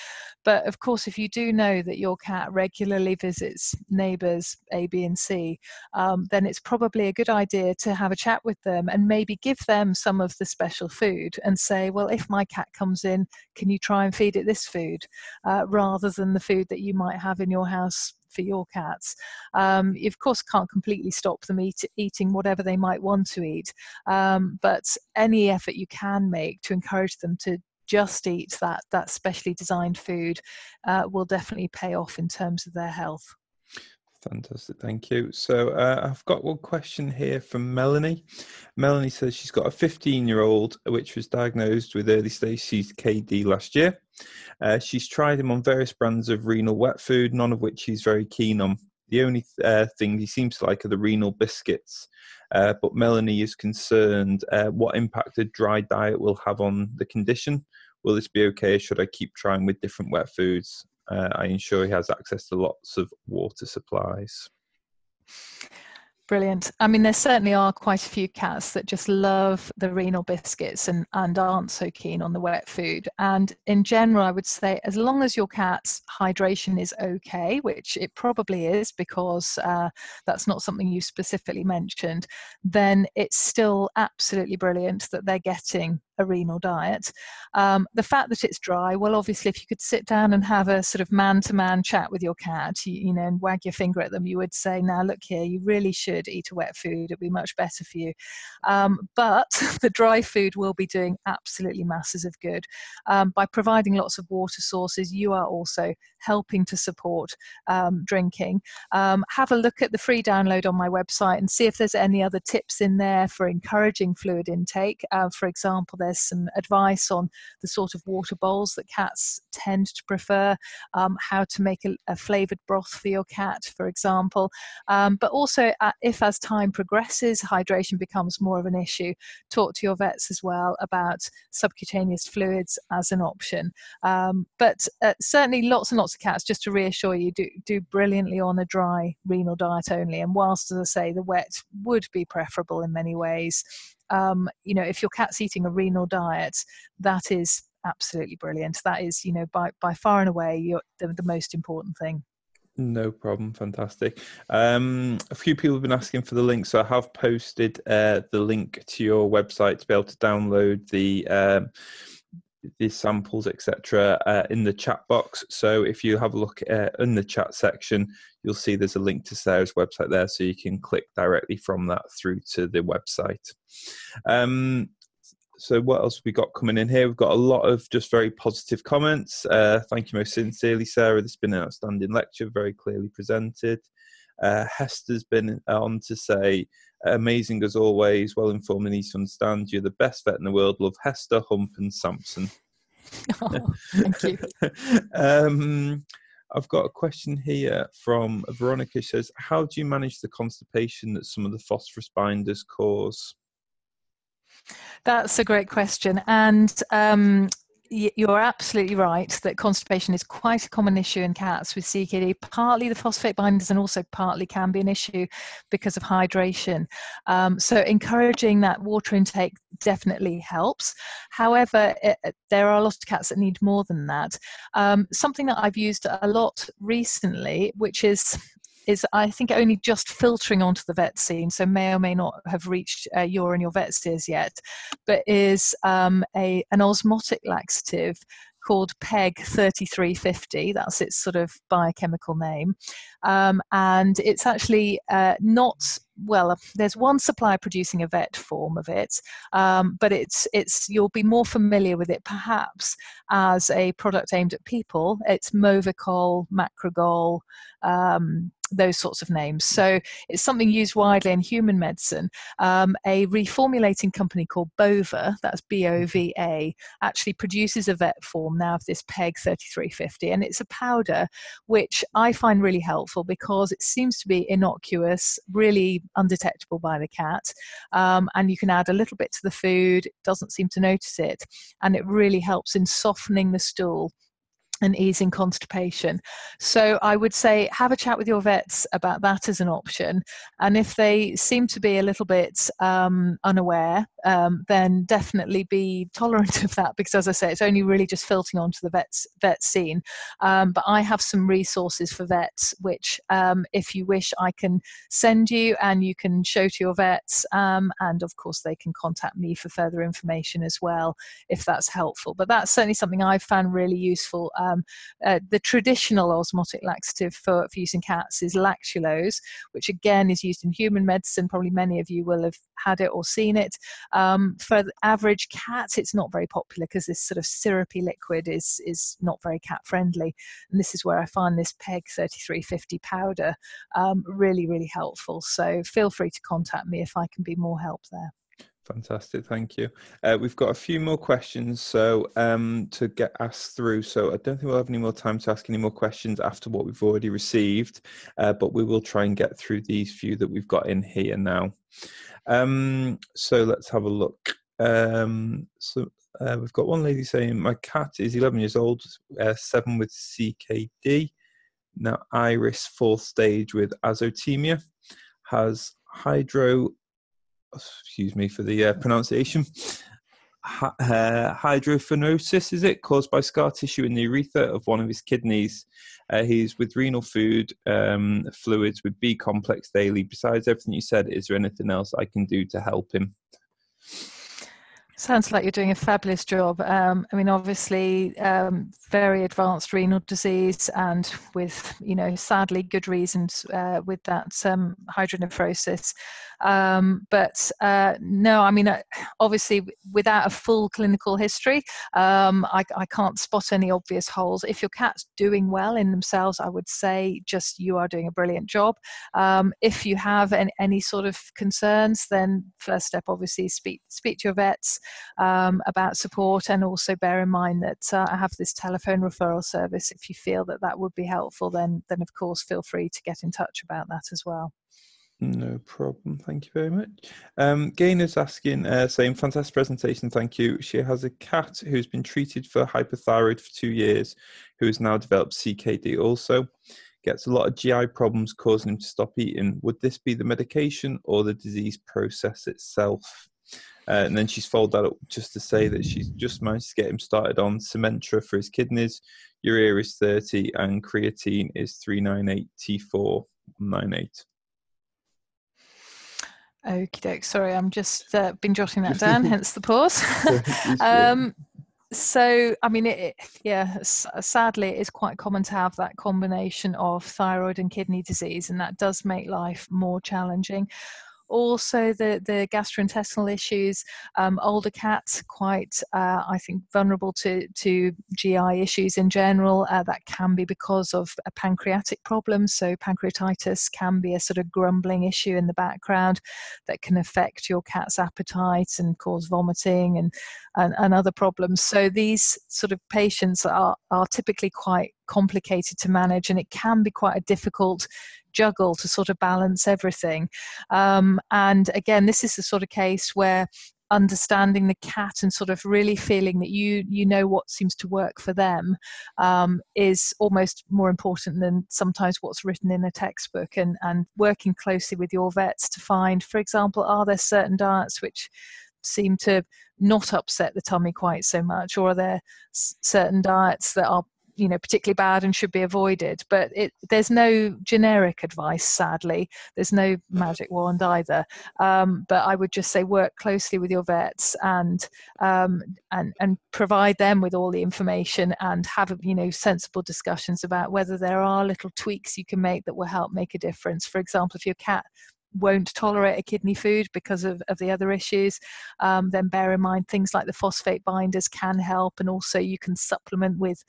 But of course, if you do know that your cat regularly visits neighbours A, B and C, um, then it's probably a good idea to have a chat with them and maybe give them some of the special food and say, well, if my cat comes in, can you try and feed it this food, uh, rather than the food that you might have in your house for your cats. Um, you of course can't completely stop them eat, eating whatever they might want to eat, um, but any effort you can make to encourage them to just eat that, that specially designed food uh, will definitely pay off in terms of their health. Fantastic, thank you. So uh, I've got one question here from Melanie. Melanie says she's got a fifteen year old which was diagnosed with early stage C K D last year. Uh, she's tried him on various brands of renal wet food, none of which he's very keen on. The only uh, thing he seems to like are the renal biscuits. Uh, but Melanie is concerned uh, what impact a dry diet will have on the condition. Will this be okay? Should I keep trying with different wet foods? Uh, I ensure he has access to lots of water supplies. Brilliant. I mean, there certainly are quite a few cats that just love the renal biscuits and, and aren't so keen on the wet food. And in general, I would say as long as your cat's hydration is okay, which it probably is, because uh, that's not something you specifically mentioned, then it's still absolutely brilliant that they're getting a renal diet. Um, the fact that it's dry, well, obviously, if you could sit down and have a sort of man-to-man chat with your cat, you, you know, and wag your finger at them, you would say, now, look here, you really should eat a wet food. It'd be much better for you. Um, but the dry food will be doing absolutely masses of good. Um, by providing lots of water sources, you are also helping to support um, drinking. Um, have a look at the free download on my website and see if there's any other tips in there for encouraging fluid intake. Uh, for example, there's some advice on the sort of water bowls that cats tend to prefer, um, how to make a, a flavoured broth for your cat, for example. Um, but also, uh, if as time progresses, hydration becomes more of an issue, talk to your vets as well about subcutaneous fluids as an option. Um, but uh, certainly lots and lots of cats, just to reassure you, do, do brilliantly on a dry renal diet only. And whilst, as I say, the wet would be preferable in many ways, um, you know, if your cat's eating a renal diet, that is absolutely brilliant. That is, you know, by, by far and away you're the, the most important thing. No problem. Fantastic. Um, a few people have been asking for the link, so I have posted uh, the link to your website to be able to download the um, the samples, et cetera, uh, in the chat box. So if you have a look uh, in the chat section, you'll see there's a link to Sarah's website there, so you can click directly from that through to the website. Um, So what else have we got coming in here? We've got a lot of just very positive comments. Uh, thank you most sincerely, Sarah. This has been an outstanding lecture, very clearly presented. Uh, Hester's been on to say, amazing as always, well informed and easy to understand. You're the best vet in the world. Love Hester, Hump and Sampson. Oh, thank you. um, I've got a question here from Veronica. She says, how do you manage the constipation that some of the phosphorus binders cause? That's a great question, and um, you're absolutely right that constipation is quite a common issue in cats with C K D. Partly the phosphate binders, and also partly can be an issue because of hydration. Um, so encouraging that water intake definitely helps. However, it, there are a lot of cats that need more than that. Um, something that I've used a lot recently, which is is I think only just filtering onto the vet scene, so may or may not have reached uh, your and your vet's ears yet, but is um, a, an osmotic laxative called PEG thirty-three fifty. That's its sort of biochemical name. Um, and it's actually uh, not, well, there's one supplier producing a vet form of it, um, but it's, it's, you'll be more familiar with it perhaps as a product aimed at people. It's Movicol, Macrogol, um, those sorts of names. So it's something used widely in human medicine. Um, a reformulating company called BOVA, that's B O V A, actually produces a vet form now of this PEG thirty-three fifty, and it's a powder which I find really helpful because it seems to be innocuous, really undetectable by the cat, um, and you can add a little bit to the food, doesn't seem to notice it, and it really helps in softening the stool and easing constipation. So I would say have a chat with your vets about that as an option, and if they seem to be a little bit um, unaware, um, then definitely be tolerant of that, because as I say, it's only really just filtering onto the vet's, vet scene. Um, but I have some resources for vets which um, if you wish I can send you, and you can show to your vets, um, and of course they can contact me for further information as well if that's helpful. But that's certainly something I've found really useful. Um, Um, uh, the traditional osmotic laxative for, for use in cats is lactulose, which again is used in human medicine. Probably many of you will have had it or seen it. Um, for the average cat, it's not very popular because this sort of syrupy liquid is, is not very cat friendly. And this is where I find this PEG thirty-three fifty powder um, really, really helpful. So feel free to contact me if I can be more help there. Fantastic, thank you. Uh, we've got a few more questions so um, to get asked through, so I don't think we'll have any more time to ask any more questions after what we've already received, uh, but we will try and get through these few that we've got in here now. Um, so let's have a look. Um, so uh, we've got one lady saying, my cat is eleven years old, uh, seven with C K D, now iris fourth stage with azotemia, has hydro... excuse me for the uh, pronunciation, Hi uh, hydrophenosis, is it, caused by scar tissue in the urethra of one of his kidneys. Uh, he's with renal food, um, fluids with B complex daily. Besides everything you said, is there anything else I can do to help him? Sounds like you're doing a fabulous job. Um, I mean, obviously, um, very advanced renal disease, and with, you know, sadly good reasons uh, with that um, hydronephrosis. Um, but uh, no, I mean, uh, obviously, without a full clinical history, um, I, I can't spot any obvious holes. If your cat's doing well in themselves, I would say just you are doing a brilliant job. Um, if you have an, any sort of concerns, then first step, obviously, speak, speak to your vets. um, about support, and also bear in mind that uh, I have this telephone referral service. If you feel that that would be helpful, then then of course feel free to get in touch about that as well. No problem. Thank you very much. Um, Gainer's asking, uh, saying, fantastic presentation, thank you. She has a cat who's been treated for hypothyroid for two years, who has now developed C K D also. Gets a lot of G I problems causing him to stop eating. Would this be the medication or the disease process itself? Uh, and then she's followed that up just to say that she's just managed to get him started on Cementra for his kidneys. Urea is thirty and creatine is three ninety-eight, T four ninety-eight. Okie doke. Sorry, I'm just uh, been jotting that down, hence the pause. um, so, I mean, it, it, yeah, sadly, it is quite common to have that combination of thyroid and kidney disease, and that does make life more challenging. Also, the, the gastrointestinal issues, um, older cats quite, uh, I think, vulnerable to, to G I issues in general. Uh, that can be because of a pancreatic problem. So pancreatitis can be a sort of grumbling issue in the background that can affect your cat's appetite and cause vomiting and, and, and other problems. So these sort of patients are, are typically quite complicated to manage, and it can be quite a difficult juggle to sort of balance everything. Um, and again, this is the sort of case where understanding the cat and sort of really feeling that you you know what seems to work for them um, is almost more important than sometimes what's written in a textbook, and, and working closely with your vets to find, for example, are there certain diets which seem to not upset the tummy quite so much, or are there certain diets that are, you know, particularly bad and should be avoided. But it, there's no generic advice, sadly. There's no magic wand either. Um, but I would just say work closely with your vets and um, and and provide them with all the information, and have, you know, sensible discussions about whether there are little tweaks you can make that will help make a difference. For example, if your cat won't tolerate a kidney food because of, of the other issues, um, then bear in mind things like the phosphate binders can help, and also you can supplement with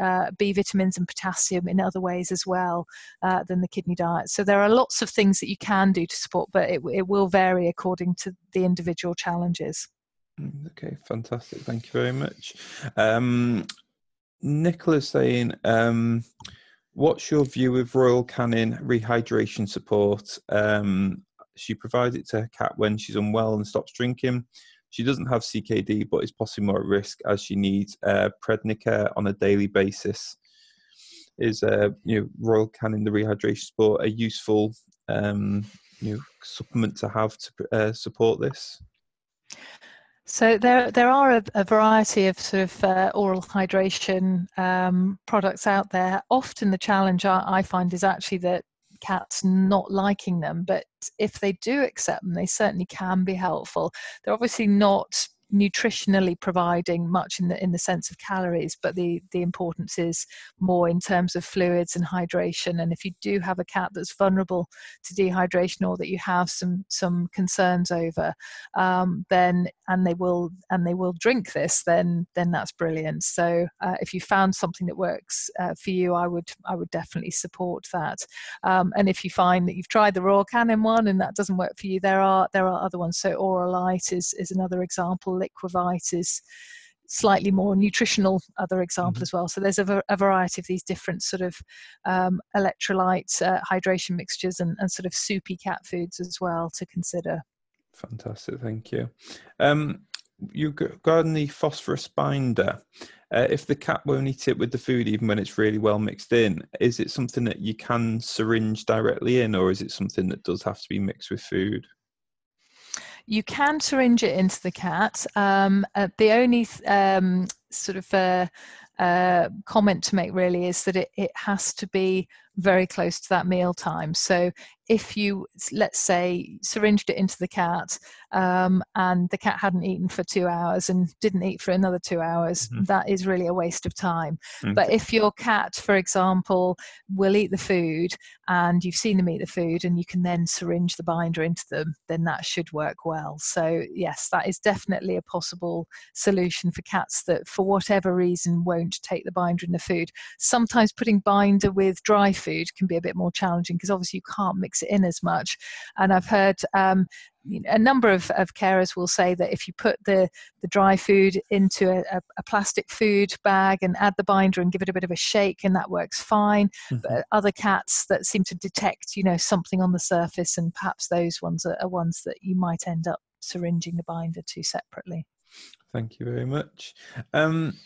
uh, B vitamins and potassium in other ways as well uh, than the kidney diet. So there are lots of things that you can do to support, but it, it will vary according to the individual challenges. Okay, fantastic. Thank you very much. Um, Nicola's saying, um, what's your view of Royal Canin rehydration support? Um, she provides it to her cat when she's unwell and stops drinking. She doesn't have C K D, but is possibly more at risk as she needs uh, prednicare on a daily basis. Is uh, you know, Royal Canin, the rehydration support, a useful um, you know, supplement to have to uh, support this? So there, there are a, a variety of sort of uh, oral hydration um, products out there. Often the challenge I, I find is actually that cats not liking them, but if they do accept them, they certainly can be helpful. They're obviously not nutritionally providing much in the in the sense of calories, but the the importance is more in terms of fluids and hydration. And if you do have a cat that's vulnerable to dehydration, or that you have some some concerns over, um, then and they will and they will drink this, then then that's brilliant. So uh, if you found something that works uh, for you, I would I would definitely support that. Um, and if you find that you've tried the Royal Canin one and that doesn't work for you, there are there are other ones. So Auralite is is another example. Liquivite is slightly more nutritional, other example, mm-hmm. as well. So there's a, a variety of these different sort of um, electrolytes, uh, hydration mixtures, and, and sort of soupy cat foods as well to consider. Fantastic, thank you. Um, you regarding the phosphorus binder, uh, if the cat won't eat it with the food, even when it's really well mixed in, is it something that you can syringe directly in, or is it something that does have to be mixed with food? You can syringe it into the cat. Um, uh, the only um, sort of uh, uh, comment to make really is that it, it has to be very close to that meal time. So if you, let's say, syringed it into the cat um, and the cat hadn't eaten for two hours and didn't eat for another two hours, mm-hmm. that is really a waste of time. Mm-hmm. But if your cat, for example, will eat the food and you've seen them eat the food and you can then syringe the binder into them, then that should work well. So yes, that is definitely a possible solution for cats that for whatever reason won't take the binder in the food. Sometimes putting binder with dry food food can be a bit more challenging because obviously you can't mix it in as much. And I've heard um, a number of, of carers will say that if you put the, the dry food into a, a plastic food bag and add the binder and give it a bit of a shake, and that works fine. Mm-hmm. But other cats that seem to detect, you know, something on the surface, and perhaps those ones are, are ones that you might end up syringing the binder to separately. Thank you very much. Um,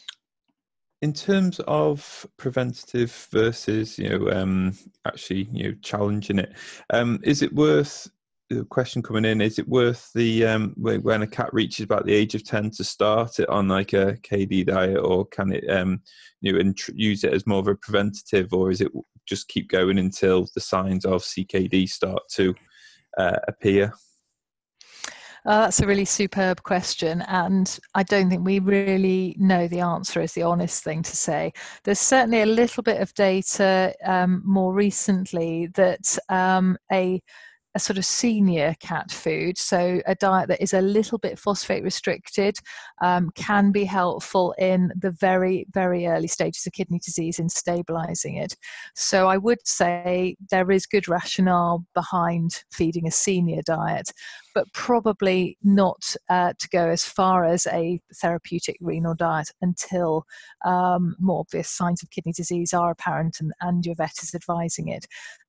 in terms of preventative versus, you know, um, actually, you know, challenging it, um, is it worth, the question coming in, is it worth the, um, when a cat reaches about the age of ten to start it on like a K D diet, or can it, um, you know, int- use it as more of a preventative, or is it just keep going until the signs of C K D start to uh, appear? Uh, that's a really superb question, and I don't think we really know the answer, is the honest thing to say. There's certainly a little bit of data um, more recently that um, a a sort of senior cat food, so a diet that is a little bit phosphate restricted, um, can be helpful in the very, very early stages of kidney disease in stabilising it. So I would say there is good rationale behind feeding a senior diet, but probably not uh, to go as far as a therapeutic renal diet until um, more obvious signs of kidney disease are apparent and, and your vet is advising it.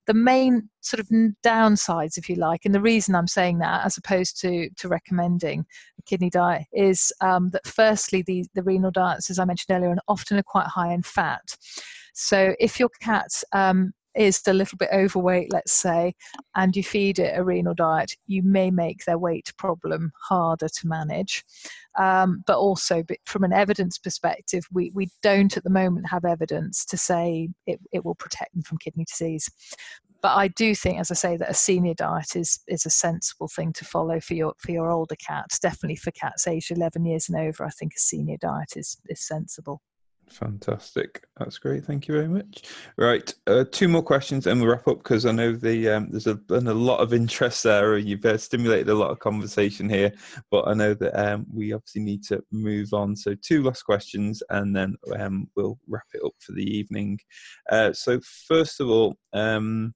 The main sort of downsides, if you like, and the reason I'm saying that as opposed to, to recommending a kidney diet is um, that firstly, the, the renal diets, as I mentioned earlier, and often are quite high in fat. So if your cat's um, is a little bit overweight, let's say, and you feed it a renal diet, you may make their weight problem harder to manage. Um, but also, but from an evidence perspective, we, we don't at the moment have evidence to say it, it will protect them from kidney disease. But I do think, as I say, that a senior diet is is a sensible thing to follow for your for your older cats. Definitely for cats aged eleven years and over, I think a senior diet is is sensible. Fantastic. That's great. Thank you very much. Right. Uh, two more questions and we'll wrap up, because I know the um, there's a, been a lot of interest there. You've uh, stimulated a lot of conversation here, but I know that um, we obviously need to move on. So two last questions and then um, we'll wrap it up for the evening. Uh, so first of all, um,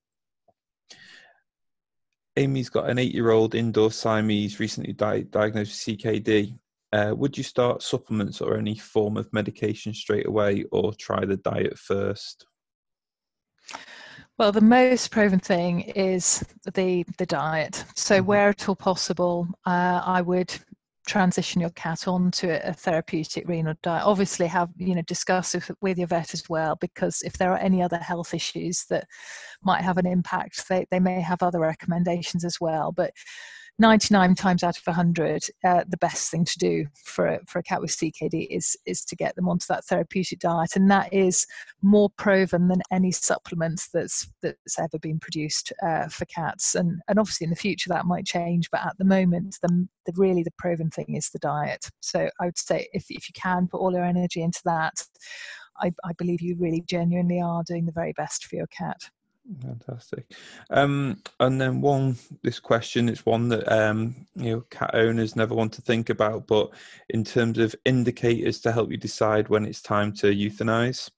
Amy's got an eight-year-old indoor Siamese recently di- diagnosed with C K D. Uh, would you start supplements or any form of medication straight away, or try the diet first? Well, the most proven thing is the the diet. So mm-hmm. where at all possible, uh, I would transition your cat onto a therapeutic renal diet. Obviously have, you know, discuss with, with your vet as well, because if there are any other health issues that might have an impact, they, they may have other recommendations as well. But ninety-nine times out of one hundred, uh, the best thing to do for a, for a cat with C K D is is to get them onto that therapeutic diet, and that is more proven than any supplements that's that's ever been produced uh, for cats. And and obviously in the future that might change, but at the moment the, the really the proven thing is the diet. So I would say if if you can put all your energy into that, I, I believe you really genuinely are doing the very best for your cat. Fantastic. Um, and then one, this question, it's one that, um, you know, cat owners never want to think about, but in terms of indicators to help you decide when it's time to euthanize,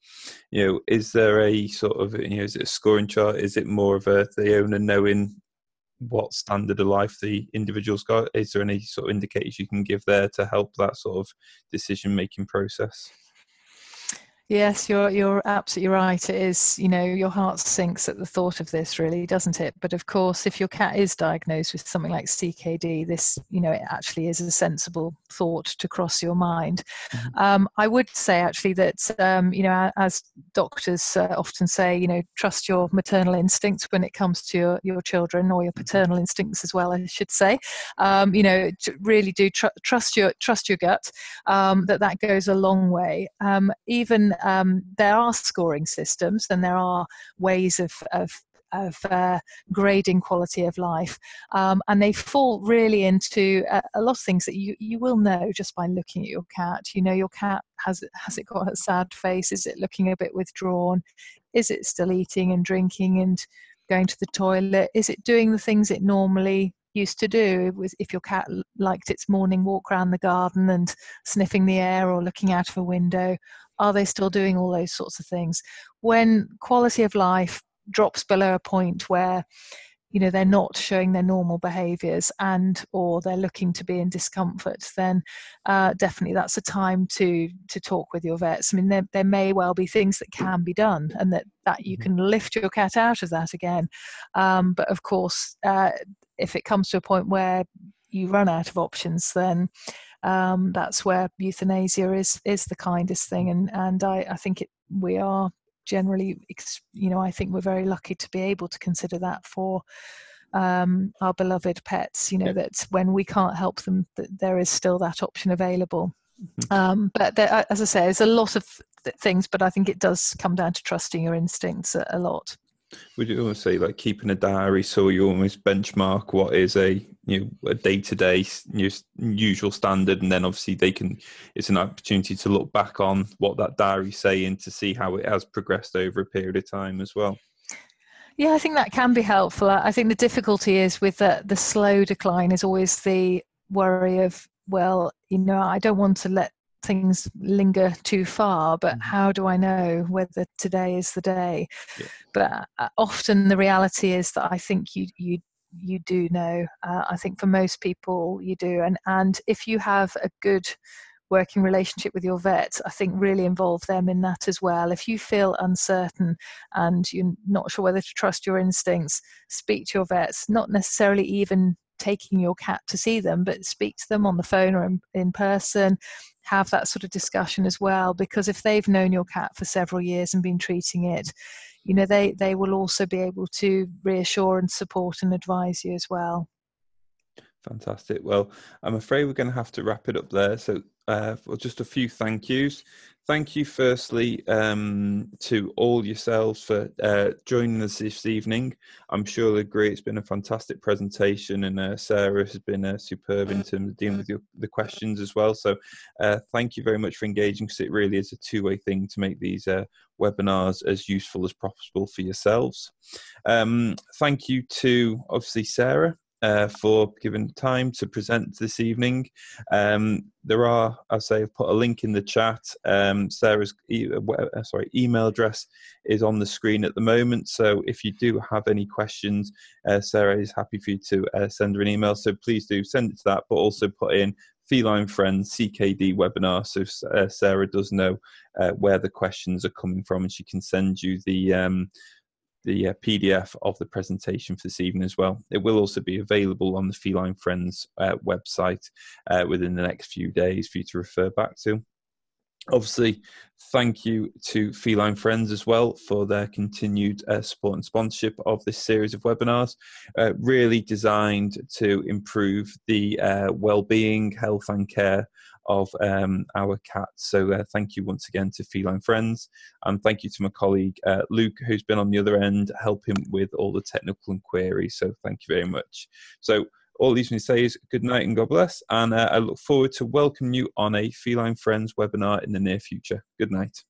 you know, is there a sort of, you know, is it a scoring chart? Is it more of a, the owner knowing what standard of life the individual's got? Is there any sort of indicators you can give there to help that sort of decision-making process? Yes, you're you're absolutely right. It is, you know, your heart sinks at the thought of this, really, doesn't it? But of course, if your cat is diagnosed with something like C K D, this, you know, it actually is a sensible thought to cross your mind. Mm-hmm. Um, I would say actually that, um, you know, as doctors uh, often say, you know, trust your maternal instincts when it comes to your, your children, or your paternal instincts as well, I should say. Um, you know, really do tr- trust your trust your gut. Um, that that goes a long way. Um, even Um, there are scoring systems and there are ways of, of, of uh, grading quality of life, um, and they fall really into a, a lot of things that you, you will know just by looking at your cat. You know, your cat, has, has it got a sad face? Is it looking a bit withdrawn? Is it still eating and drinking and going to the toilet? Is it doing the things it normally used to do? If your cat liked its morning walk around the garden and sniffing the air or looking out of a window, are they still doing all those sorts of things? When quality of life drops below a point where, you know, they're not showing their normal behaviours and or they're looking to be in discomfort, then uh, definitely that's a time to to talk with your vets. I mean, there, there may well be things that can be done and that, that you can lift your cat out of that again. Um, but of course, uh, if it comes to a point where you run out of options, then um, that's where euthanasia is is the kindest thing. And, and I, I think it, we are... generally, you know, I think we're very lucky to be able to consider that for um, our beloved pets, you know, yep. that when we can't help them, that there is still that option available. Mm-hmm. Um, but there, as I say, there's a lot of th things, but I think it does come down to trusting your instincts a, a lot. Would you always say like keeping a diary so you almost benchmark what is a, you know, a day-to-day usual standard, and then obviously they can, it's an opportunity to look back on what that diary's saying to see how it has progressed over a period of time as well? Yeah, I think that can be helpful. I think the difficulty is with the, the slow decline is always the worry of, well, you know, I don't want to let things linger too far, but how do I know whether today is the day? Yeah. But often the reality is that I think you you you do know. uh, I think for most people you do, and and if you have a good working relationship with your vet, I think really involve them in that as well. If you feel uncertain and you're not sure whether to trust your instincts, speak to your vets, not necessarily even taking your cat to see them, but speak to them on the phone or in, in person. Have that sort of discussion as well, because if they've known your cat for several years and been treating it, you know, they they will also be able to reassure and support and advise you as well. Fantastic. Well, I'm afraid we're going to have to wrap it up there. So uh, well, just a few thank yous. Thank you firstly um, to all yourselves for uh, joining us this evening. I'm sure you'll agree it's been a fantastic presentation, and uh, Sarah has been uh, superb in terms of dealing with your, the questions as well. So uh, thank you very much for engaging, because it really is a two-way thing to make these uh, webinars as useful as possible for yourselves. Um, thank you to obviously Sarah. Uh, for giving time to present this evening. Um, there are, I'll say, I've put a link in the chat. Um, Sarah's e uh, sorry, email address is on the screen at the moment. So if you do have any questions, uh, Sarah is happy for you to uh, send her an email. So please do send it to that, but also put in Feline Friends C K D webinar, so uh, Sarah does know uh, where the questions are coming from, and she can send you the... Um, the uh, P D F of the presentation for this evening as well. It will also be available on the Feline Friends uh, website uh, within the next few days for you to refer back to. Obviously, thank you to Feline Friends as well for their continued uh, support and sponsorship of this series of webinars, uh, really designed to improve the uh, well-being, health and care of um, our cats. So uh, thank you once again to Feline Friends, and thank you to my colleague uh, Luke, who's been on the other end helping with all the technical inquiries. So thank you very much. So all these me say is good night and God bless, and uh, I look forward to welcoming you on a Feline Friends webinar in the near future. Good night.